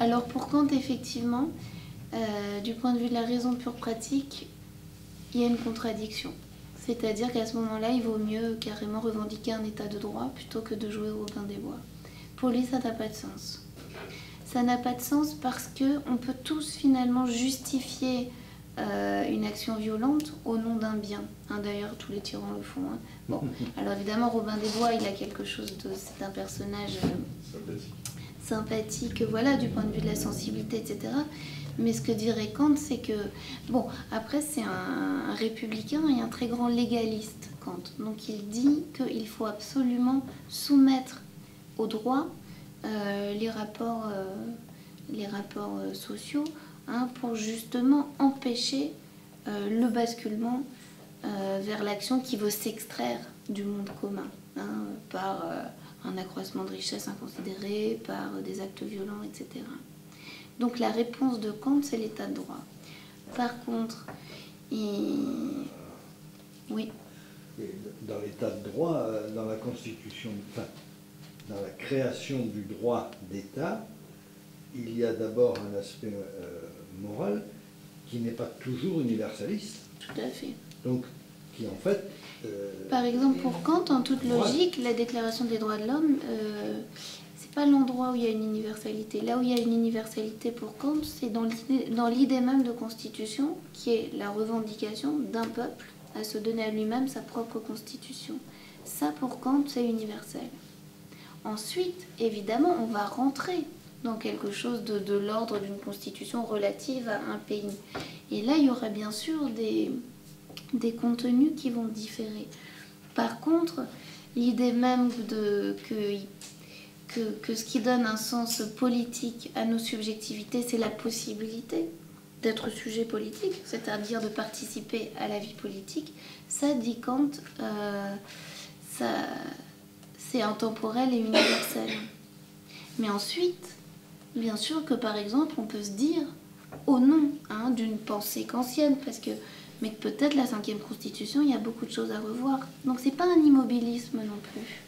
Alors pour Kant, effectivement, du point de vue de la raison pure pratique, il y a une contradiction. C'est-à-dire qu'à ce moment-là, il vaut mieux carrément revendiquer un état de droit plutôt que de jouer au Robin des Bois. Pour lui, ça n'a pas de sens. Ça n'a pas de sens parce qu'on peut tous finalement justifier une action violente au nom d'un bien. Hein, d'ailleurs, tous les tyrans le font. Hein. Bon, alors évidemment, Robin des Bois, il a quelque chose de... C'est un personnage sympathique, voilà, du point de vue de la sensibilité, etc. Mais ce que dirait Kant, c'est que... Bon, après, c'est un républicain et un très grand légaliste, Kant. Donc, il dit qu'il faut absolument soumettre au droit les rapports sociaux, hein, pour justement empêcher le basculement vers l'action qui veut s'extraire du monde commun, hein, par un accroissement de richesse inconsidéré, par des actes violents, etc. Donc la réponse de Kant, c'est l'état de droit. Par contre, oui. Dans l'état de droit, dans la constitution, enfin, dans la création du droit d'État, il y a d'abord un aspect moral qui n'est pas toujours universaliste. Tout à fait. Donc, qui en fait... Par exemple, pour Kant, en toute logique, la déclaration des droits de l'homme, c'est pas l'endroit où il y a une universalité. Là où il y a une universalité pour Kant, c'est dans l'idée même de constitution, qui est la revendication d'un peuple à se donner à lui-même sa propre constitution. Ça, pour Kant, c'est universel. Ensuite, évidemment, on va rentrer dans quelque chose de l'ordre d'une constitution relative à un pays. Et là, il y aura bien sûr des contenus qui vont différer. Par contre, l'idée même que ce qui donne un sens politique à nos subjectivités, c'est la possibilité d'être sujet politique, c'est-à-dire de participer à la vie politique, ça, dit Kant, c'est intemporel et universel. Mais ensuite, bien sûr que par exemple, on peut se dire au nom, hein, d'une pensée kantienne, parce que, mais peut-être la 5e Constitution, il y a beaucoup de choses à revoir. Donc c'est pas un immobilisme non plus,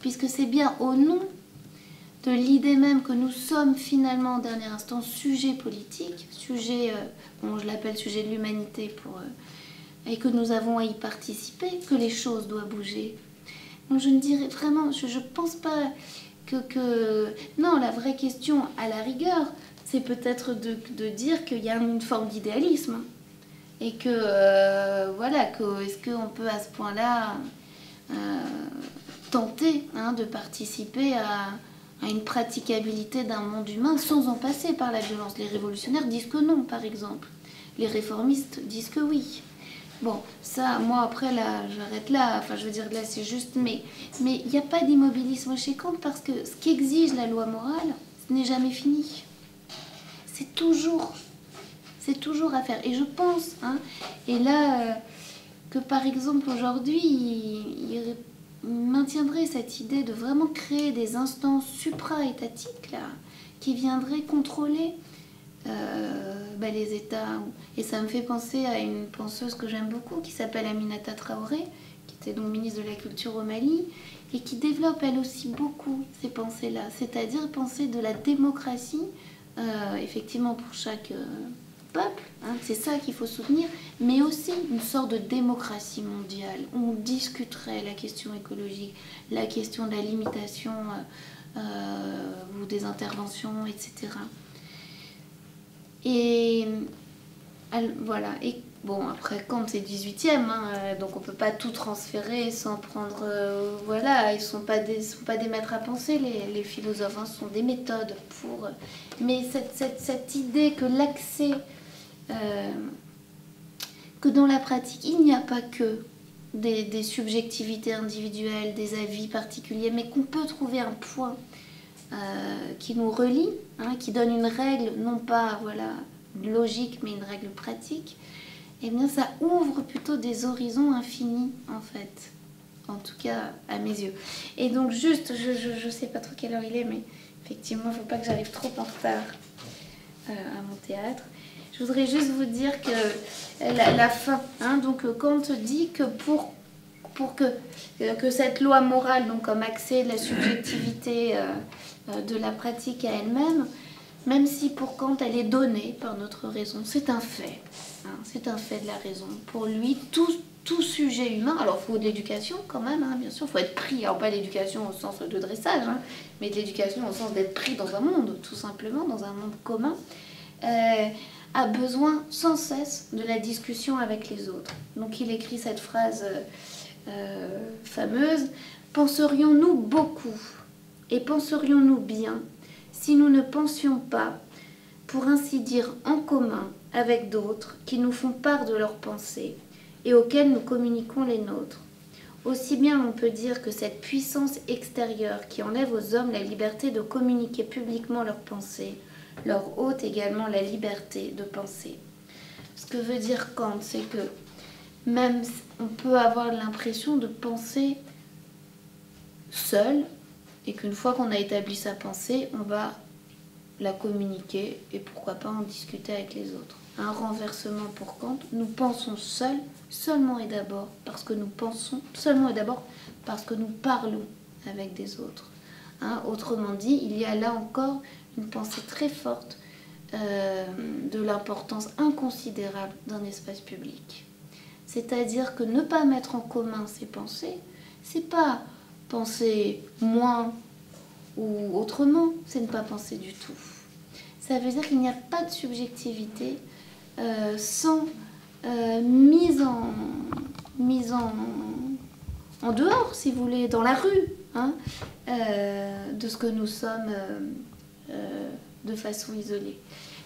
puisque c'est bien au nom de l'idée même que nous sommes finalement en dernière instance sujet politique, sujet, bon, je l'appelle sujet de l'humanité, et que nous avons à y participer, que les choses doivent bouger. Donc je ne dirais vraiment, je pense pas... Non, la vraie question, à la rigueur, c'est peut-être de dire qu'il y a une forme d'idéalisme et que, voilà, est-ce qu'on peut à ce point-là tenter, hein, de participer à une praticabilité d'un monde humain sans en passer par la violence. Les révolutionnaires disent que non, par exemple. Les réformistes disent que oui. Bon, ça, moi, après, là, j'arrête là. Enfin, je veux dire, là, c'est juste... Mais il n'y a pas d'immobilisme chez Kant, parce que ce qu'exige la loi morale, ce n'est jamais fini. C'est toujours à faire. Et je pense, hein, et là, que, par exemple, aujourd'hui, il maintiendrait cette idée de vraiment créer des instances supra-étatiques, là, qui viendraient contrôler... les États. Et ça me fait penser à une penseuse que j'aime beaucoup qui s'appelle Aminata Traoré, qui était donc ministre de la Culture au Mali, et qui développe elle aussi beaucoup ces pensées-là, c'est-à-dire penser de la démocratie, effectivement pour chaque peuple, hein, c'est ça qu'il faut soutenir, mais aussi une sorte de démocratie mondiale où on discuterait la question écologique, la question de la limitation ou des interventions, etc. Et voilà, et bon, après Kant c'est 18e, hein, donc on peut pas tout transférer sans prendre, voilà, ils sont pas des maîtres à penser, les philosophes, hein, sont des méthodes pour... Mais cette idée que l'accès, que dans la pratique il n'y a pas que des subjectivités individuelles, des avis particuliers, mais qu'on peut trouver un point... qui nous relie, hein, qui donne une règle, non pas, voilà, logique, mais une règle pratique, et eh bien ça ouvre plutôt des horizons infinis, en fait. En tout cas, à mes yeux. Et donc juste, je sais pas trop quelle heure il est, mais effectivement, il faut pas que j'arrive trop en retard à mon théâtre. Je voudrais juste vous dire que la fin, hein, donc Kant dit que pour que cette loi morale, donc comme accès de la subjectivité de la pratique à elle-même, même si pour Kant elle est donnée par notre raison, c'est un fait, hein, c'est un fait de la raison. Pour lui, tout sujet humain, alors il faut de l'éducation quand même, hein, bien sûr, il faut être pris, alors pas l'éducation au sens de dressage, hein, mais de l'éducation au sens d'être pris dans un monde, tout simplement, dans un monde commun, a besoin sans cesse de la discussion avec les autres. Donc il écrit cette phrase fameuse « Penserions-nous beaucoup et penserions-nous bien si nous ne pensions pas, pour ainsi dire en commun, avec d'autres qui nous font part de leurs pensées et auxquelles nous communiquons les nôtres. Aussi bien on peut dire que cette puissance extérieure qui enlève aux hommes la liberté de communiquer publiquement leurs pensées, leur ôte également la liberté de penser. » Ce que veut dire Kant, c'est que même on peut avoir l'impression de penser seul et qu'une fois qu'on a établi sa pensée, on va la communiquer et pourquoi pas en discuter avec les autres. Un renversement pour Kant, nous pensons seuls, seulement et d'abord, parce que nous pensons, seulement et d'abord, parce que nous parlons avec des autres. Hein, autrement dit, il y a là encore une pensée très forte de l'importance inconsidérable d'un espace public. C'est-à-dire que ne pas mettre en commun ses pensées, c'est pas penser moins ou autrement, c'est ne pas penser du tout. Ça veut dire qu'il n'y a pas de subjectivité sans mise en dehors, si vous voulez, dans la rue, hein, de ce que nous sommes de façon isolée.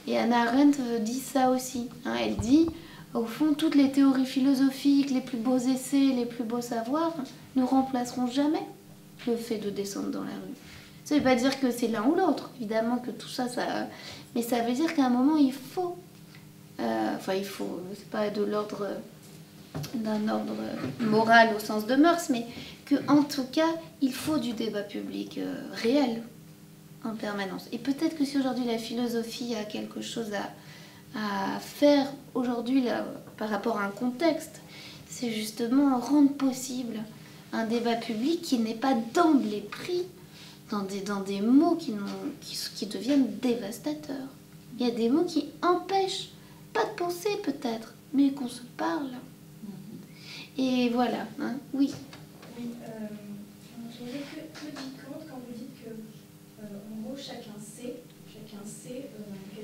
Et Hannah Arendt dit ça aussi. Hein, elle dit, au fond, toutes les théories philosophiques, les plus beaux essais, les plus beaux savoirs ne remplaceront jamais le fait de descendre dans la rue. Ça ne veut pas dire que c'est l'un ou l'autre, évidemment que tout ça, mais ça veut dire qu'à un moment il faut, c'est pas de l'ordre d'un ordre moral au sens de mœurs, mais qu'en tout cas il faut du débat public réel en permanence. Et peut-être que si aujourd'hui la philosophie a quelque chose à faire aujourd'hui par rapport à un contexte, c'est justement rendre possible un débat public qui n'est pas d'emblée pris dans des mots qui deviennent dévastateurs. Il y a des mots qui empêchent, pas de penser peut-être, mais qu'on se parle. Et voilà, hein, oui. Oui, que dit Kant quand vous dites que, en gros, chacun sait quel est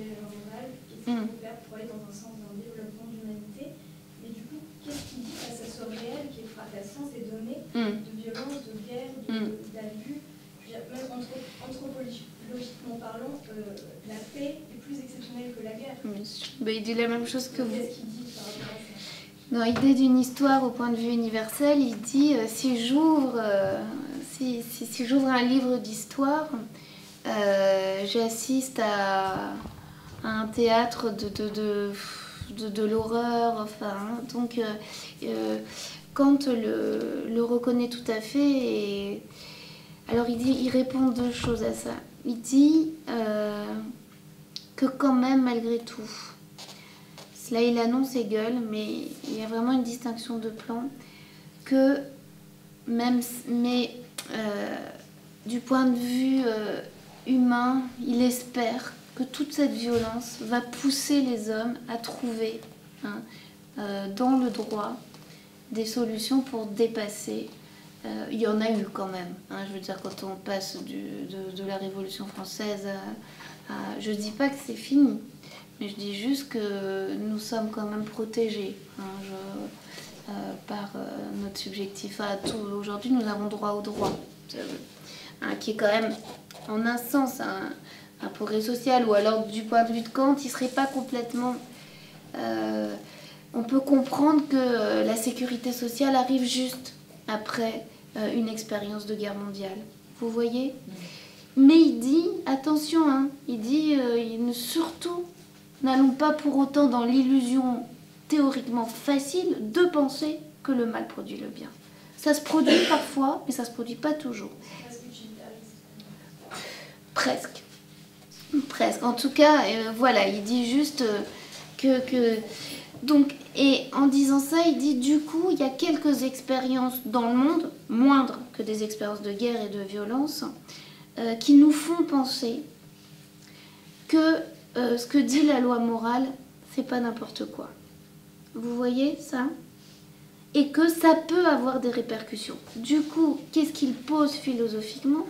leur moral, qu'est-ce qu'il faut faire pour aller dans un sens d'un développement d'humanité, mais du coup, qu'est-ce qu'il dit face à ce réel qui est fracassant, ces données de violence, de guerre, d'abus? Même anthropologiquement parlant, la paix est plus exceptionnelle que la guerre. Mais il dit la même chose que vous. Qu'est-ce qu'il dit par rapport à ça ? Dans l'idée d'une histoire au point de vue universel, il dit si j'ouvre un livre d'histoire, j'assiste à un théâtre de l'horreur. Enfin, hein, donc Kant le reconnaît tout à fait et. Alors il répond deux choses à ça. Il dit que quand même, malgré tout, là il annonce Hegel, mais il y a vraiment une distinction de plan, que même, du point de vue humain, il espère que toute cette violence va pousser les hommes à trouver dans le droit des solutions pour dépasser. Il y en a eu quand même, hein, je veux dire, quand on passe de la Révolution française à... Je dis pas que c'est fini, mais je dis juste que nous sommes quand même protégés hein, par notre subjectif à tout. Aujourd'hui, nous avons droit au droit, qui est quand même, en un sens, un progrès social, ou alors du point de vue de Kant, il serait pas complètement... on peut comprendre que la sécurité sociale arrive juste après une expérience de guerre mondiale, vous voyez. Mais il dit, attention, hein, il dit, surtout, n'allons pas pour autant dans l'illusion théoriquement facile de penser que le mal produit le bien. Ça se produit parfois, mais ça se produit pas toujours. Presque. Presque. En tout cas, voilà, il dit juste que... Donc, et en disant ça, il dit du coup, il y a quelques expériences dans le monde, moindres que des expériences de guerre et de violence, qui nous font penser que ce que dit la loi morale, c'est pas n'importe quoi. Vous voyez ça? Et que ça peut avoir des répercussions. Du coup, qu'est-ce qu'il pose philosophiquement?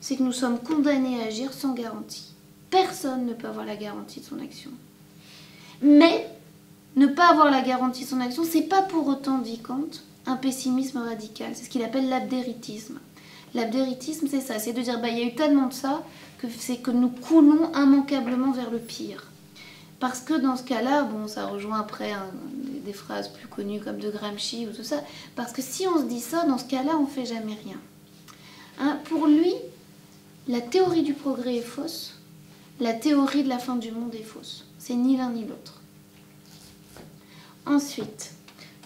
C'est que nous sommes condamnés à agir sans garantie. Personne ne peut avoir la garantie de son action. Mais ne pas avoir la garantie de son action, c'est pas pour autant, dit Kant, un pessimisme radical. C'est ce qu'il appelle l'abdéritisme. L'abdéritisme, c'est ça, c'est de dire bah, il y a eu tellement de ça que c'est que nous coulons immanquablement vers le pire. Parce que dans ce cas-là, bon, ça rejoint après hein, des phrases plus connues comme de Gramsci ou tout ça, parce que si on se dit ça, dans ce cas-là, on ne fait jamais rien. Hein, pour lui, la théorie du progrès est fausse, la théorie de la fin du monde est fausse. C'est ni l'un ni l'autre. Ensuite,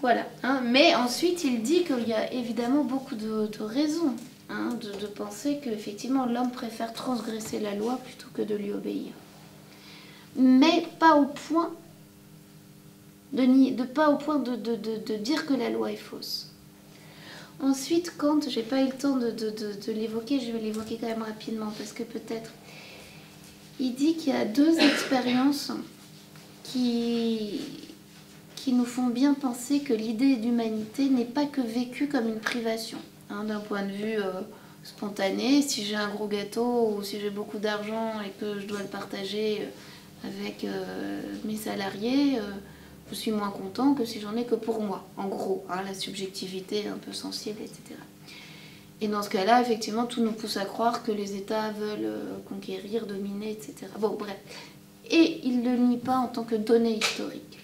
voilà. Hein, mais ensuite, il dit qu'il y a évidemment beaucoup de raisons hein, de penser qu'effectivement l'homme préfère transgresser la loi plutôt que de lui obéir. Mais pas au point de dire que la loi est fausse. Ensuite, Kant, j'ai pas eu le temps de l'évoquer, je vais l'évoquer quand même rapidement parce que peut-être il dit qu'il y a deux expériences qui nous font bien penser que l'idée d'humanité n'est pas que vécue comme une privation, hein, d'un point de vue spontané. Si j'ai un gros gâteau ou si j'ai beaucoup d'argent et que je dois le partager avec mes salariés, je suis moins content que si j'en ai que pour moi, en gros, hein, la subjectivité est un peu sensible, etc. Et dans ce cas-là, effectivement, tout nous pousse à croire que les États veulent conquérir, dominer, etc. Bon, bref. Et il ne le nie pas en tant que donnée historique.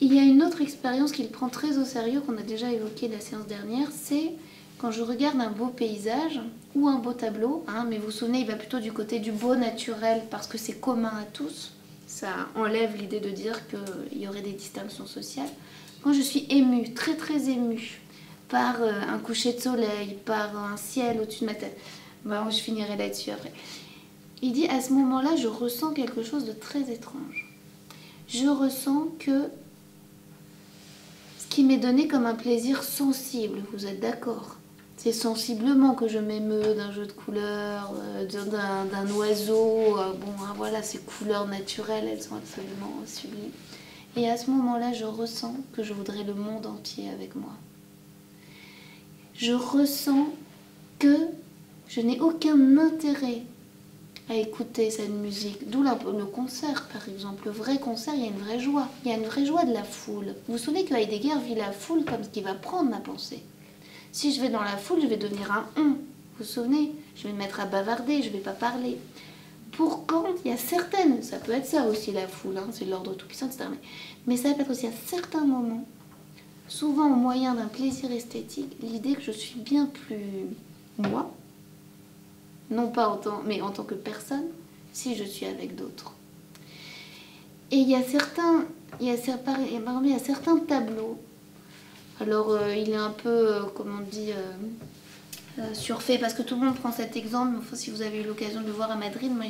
Il y a une autre expérience qu'il prend très au sérieux, qu'on a déjà évoquée la séance dernière, c'est quand je regarde un beau paysage ou un beau tableau, hein, mais vous vous souvenez, il va plutôt du côté du beau naturel parce que c'est commun à tous. Ça enlève l'idée de dire qu'il y aurait des distinctions sociales. Quand je suis émue, très très émue, par un coucher de soleil, par un ciel au-dessus de ma tête, bon, je finirai là-dessus après. Il dit, à ce moment-là, je ressens quelque chose de très étrange. Je ressens que ce qui m'est donné comme un plaisir sensible, vous êtes d'accord ? C'est sensiblement que je m'émeus d'un jeu de couleurs, d'un oiseau. Bon, hein, voilà, ces couleurs naturelles, elles sont absolument sublimes. Et à ce moment-là, je ressens que je voudrais le monde entier avec moi. Je ressens que je n'ai aucun intérêt à écouter cette musique. D'où le concert, par exemple. Le vrai concert, il y a une vraie joie. Il y a une vraie joie de la foule. Vous vous souvenez que Heidegger vit la foule comme ce qui va prendre ma pensée. Si je vais dans la foule, je vais devenir un « on ». Vous vous souvenez? Je vais me mettre à bavarder, je ne vais pas parler. Pour Kant, il y a certaines... Ça peut être ça aussi, la foule, hein, c'est l'ordre tout-puissant, etc. Mais ça peut être aussi à certains moments, souvent au moyen d'un plaisir esthétique, l'idée que je suis bien plus moi, non pas en tant, mais en tant que personne, si je suis avec d'autres. Et il y a certains, tableaux. Alors il est un peu, comment on dit, surfait, parce que tout le monde prend cet exemple. Enfin, si vous avez eu l'occasion de le voir à Madrid, moi,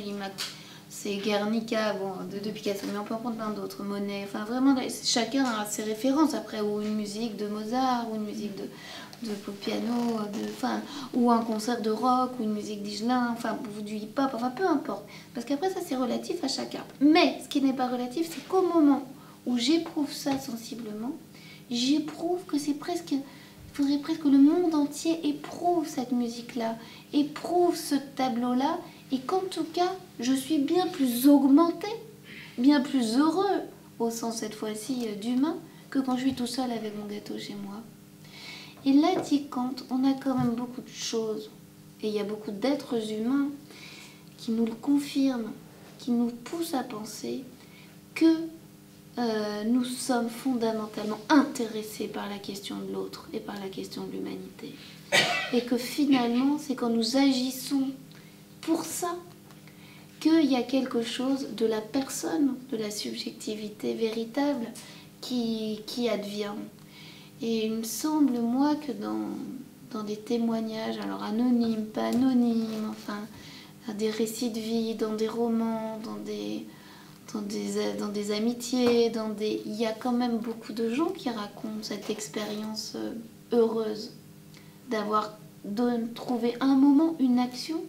c'est Guernica, bon, de Picasso, mais on peut en prendre plein d'autres, Monet, enfin vraiment, chacun a ses références après, ou une musique de Mozart, ou une musique de piano, ou un concert de rock, ou une musique d'Igelin, enfin du hip-hop, enfin peu importe, parce qu'après ça c'est relatif à chacun. Mais ce qui n'est pas relatif, c'est qu'au moment où j'éprouve ça sensiblement, j'éprouve que c'est presque... Il faudrait presque que le monde entier éprouve cette musique-là, éprouve ce tableau-là, et qu'en tout cas, je suis bien plus augmentée, bien plus heureux, au sens cette fois-ci d'humain, que quand je suis tout seul avec mon gâteau chez moi. Et là, dit Kant, on a quand même beaucoup de choses, et il y a beaucoup d'êtres humains qui nous le confirment, qui nous poussent à penser que... nous sommes fondamentalement intéressés par la question de l'autre et par la question de l'humanité. Et que finalement, c'est quand nous agissons pour ça qu'il y a quelque chose de la personne, de la subjectivité véritable qui advient. Et il me semble, moi, que dans des témoignages, alors anonymes, pas anonymes, enfin, des récits de vie, dans des romans, dans des amitiés, il y a quand même beaucoup de gens qui racontent cette expérience heureuse d'avoir trouvé un moment, une action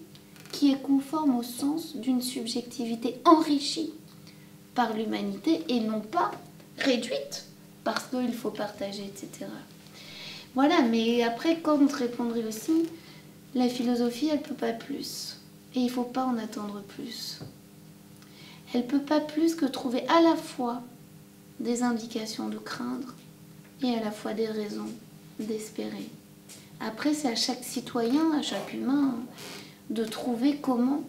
qui est conforme au sens d'une subjectivité enrichie par l'humanité et non pas réduite parce qu'il faut partager, etc. Voilà, mais après, quand on te répondrait aussi, la philosophie, elle ne peut pas plus. Et il ne faut pas en attendre plus. elle ne peut pas plus que trouver à la fois des indications de craindre et à la fois des raisons d'espérer. Après, c'est à chaque citoyen, à chaque humain, de trouver comment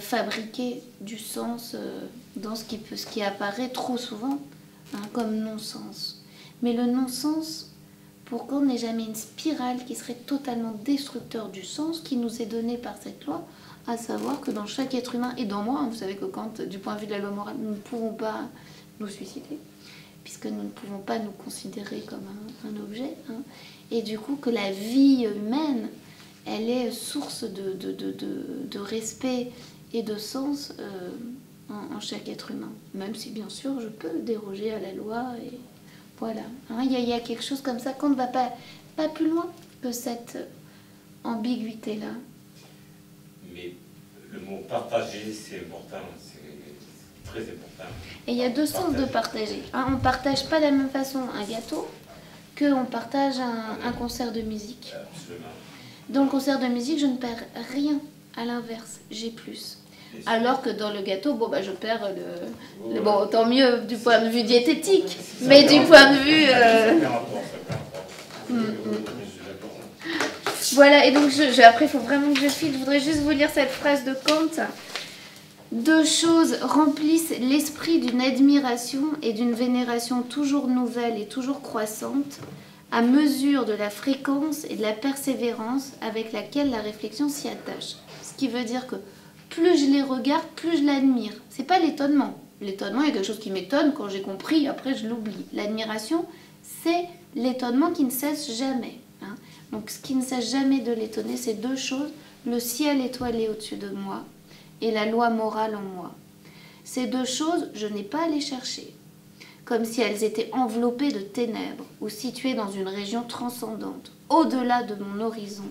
fabriquer du sens dans ce qui apparaît trop souvent comme non-sens. Mais le non-sens, pour Kant, n'est jamais une spirale qui serait totalement destructeur du sens qui nous est donné par cette loi, à savoir que dans chaque être humain, et dans moi, vous savez que Kant, du point de vue de la loi morale, nous ne pouvons pas nous suicider, puisque nous ne pouvons pas nous considérer comme un objet, et du coup que la vie humaine, elle est source de respect et de sens en chaque être humain, même si bien sûr je peux déroger à la loi, et voilà. Il y a quelque chose comme ça, Kant ne va pas plus loin que cette ambiguïté-là. Mais le mot partager, c'est important, c'est très important. Et il y a deux sens de partager. On ne partage pas de la même façon un gâteau qu'on partage un concert de musique. Absolument. Dans le concert de musique, je ne perds rien. À l'inverse, j'ai plus. Alors que dans le gâteau, bon, bah, je perds le... Ouais. Bon, tant mieux du point de vue diététique, mais du point de vue... Voilà, et donc après, il faut vraiment que je file. Je voudrais juste vous lire cette phrase de Kant. « Deux choses remplissent l'esprit d'une admiration et d'une vénération toujours nouvelle et toujours croissante, à mesure de la fréquence et de la persévérance avec laquelle la réflexion s'y attache. » Ce qui veut dire que plus je les regarde, plus je l'admire. C'est pas l'étonnement. L'étonnement, il y a quelque chose qui m'étonne quand j'ai compris, après je l'oublie. L'admiration, c'est l'étonnement qui ne cesse jamais. Donc ce qui ne cesse jamais de l'étonner, c'est deux choses, le ciel étoilé au-dessus de moi et la loi morale en moi. Ces deux choses, je n'ai pas à les chercher, comme si elles étaient enveloppées de ténèbres ou situées dans une région transcendante, au-delà de mon horizon.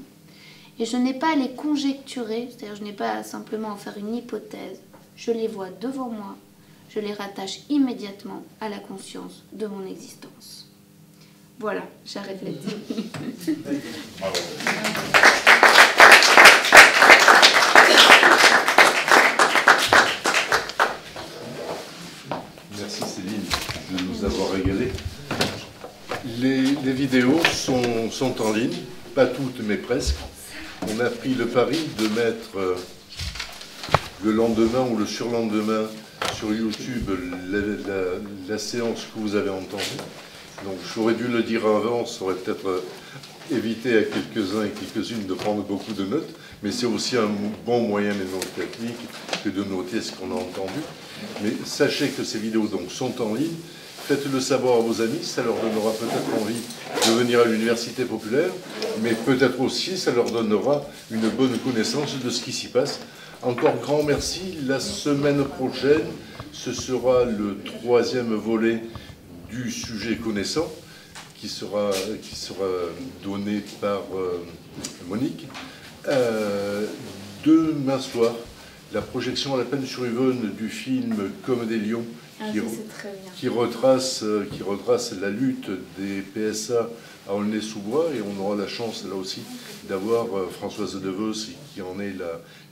Et je n'ai pas à les conjecturer, c'est-à-dire je n'ai pas à simplement en faire une hypothèse. Je les vois devant moi, je les rattache immédiatement à la conscience de mon existence. Voilà, j'arrête là. Bravo. Merci Céline de nous avoir régalés. Les vidéos sont en ligne, pas toutes mais presque. On a pris le pari de mettre le lendemain ou le surlendemain sur YouTube la séance que vous avez entendue. Donc j'aurais dû le dire avant, ça aurait peut-être évité à quelques-uns et quelques-unes de prendre beaucoup de notes, mais c'est aussi un bon moyen mais non technique que de noter ce qu'on a entendu. Mais sachez que ces vidéos donc, sont en ligne, faites-le savoir à vos amis, ça leur donnera peut-être envie de venir à l'université populaire, mais peut-être aussi ça leur donnera une bonne connaissance de ce qui s'y passe. Encore grand merci, la semaine prochaine, ce sera le 3e volet du sujet connaissant qui sera donné par Monique. Demain soir, la projection à la peine sur Yvonne du film Comme des lions qui retrace la lutte des PSA à Aulnay-sous-Bois, et on aura la chance là aussi d'avoir Françoise Deveuse qui en est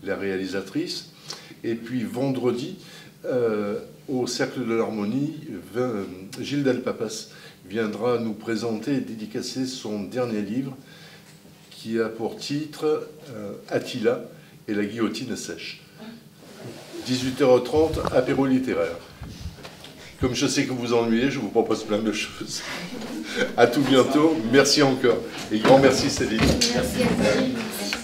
la réalisatrice. Et puis vendredi, au Cercle de l'Harmonie, Gilles Delpapas viendra nous présenter et dédicacer son dernier livre qui a pour titre Attila et la guillotine sèche. 18h30, apéro littéraire. Comme je sais que vous ennuyez, je vous propose plein de choses. À tout bientôt, merci encore et grand merci Céline. Merci.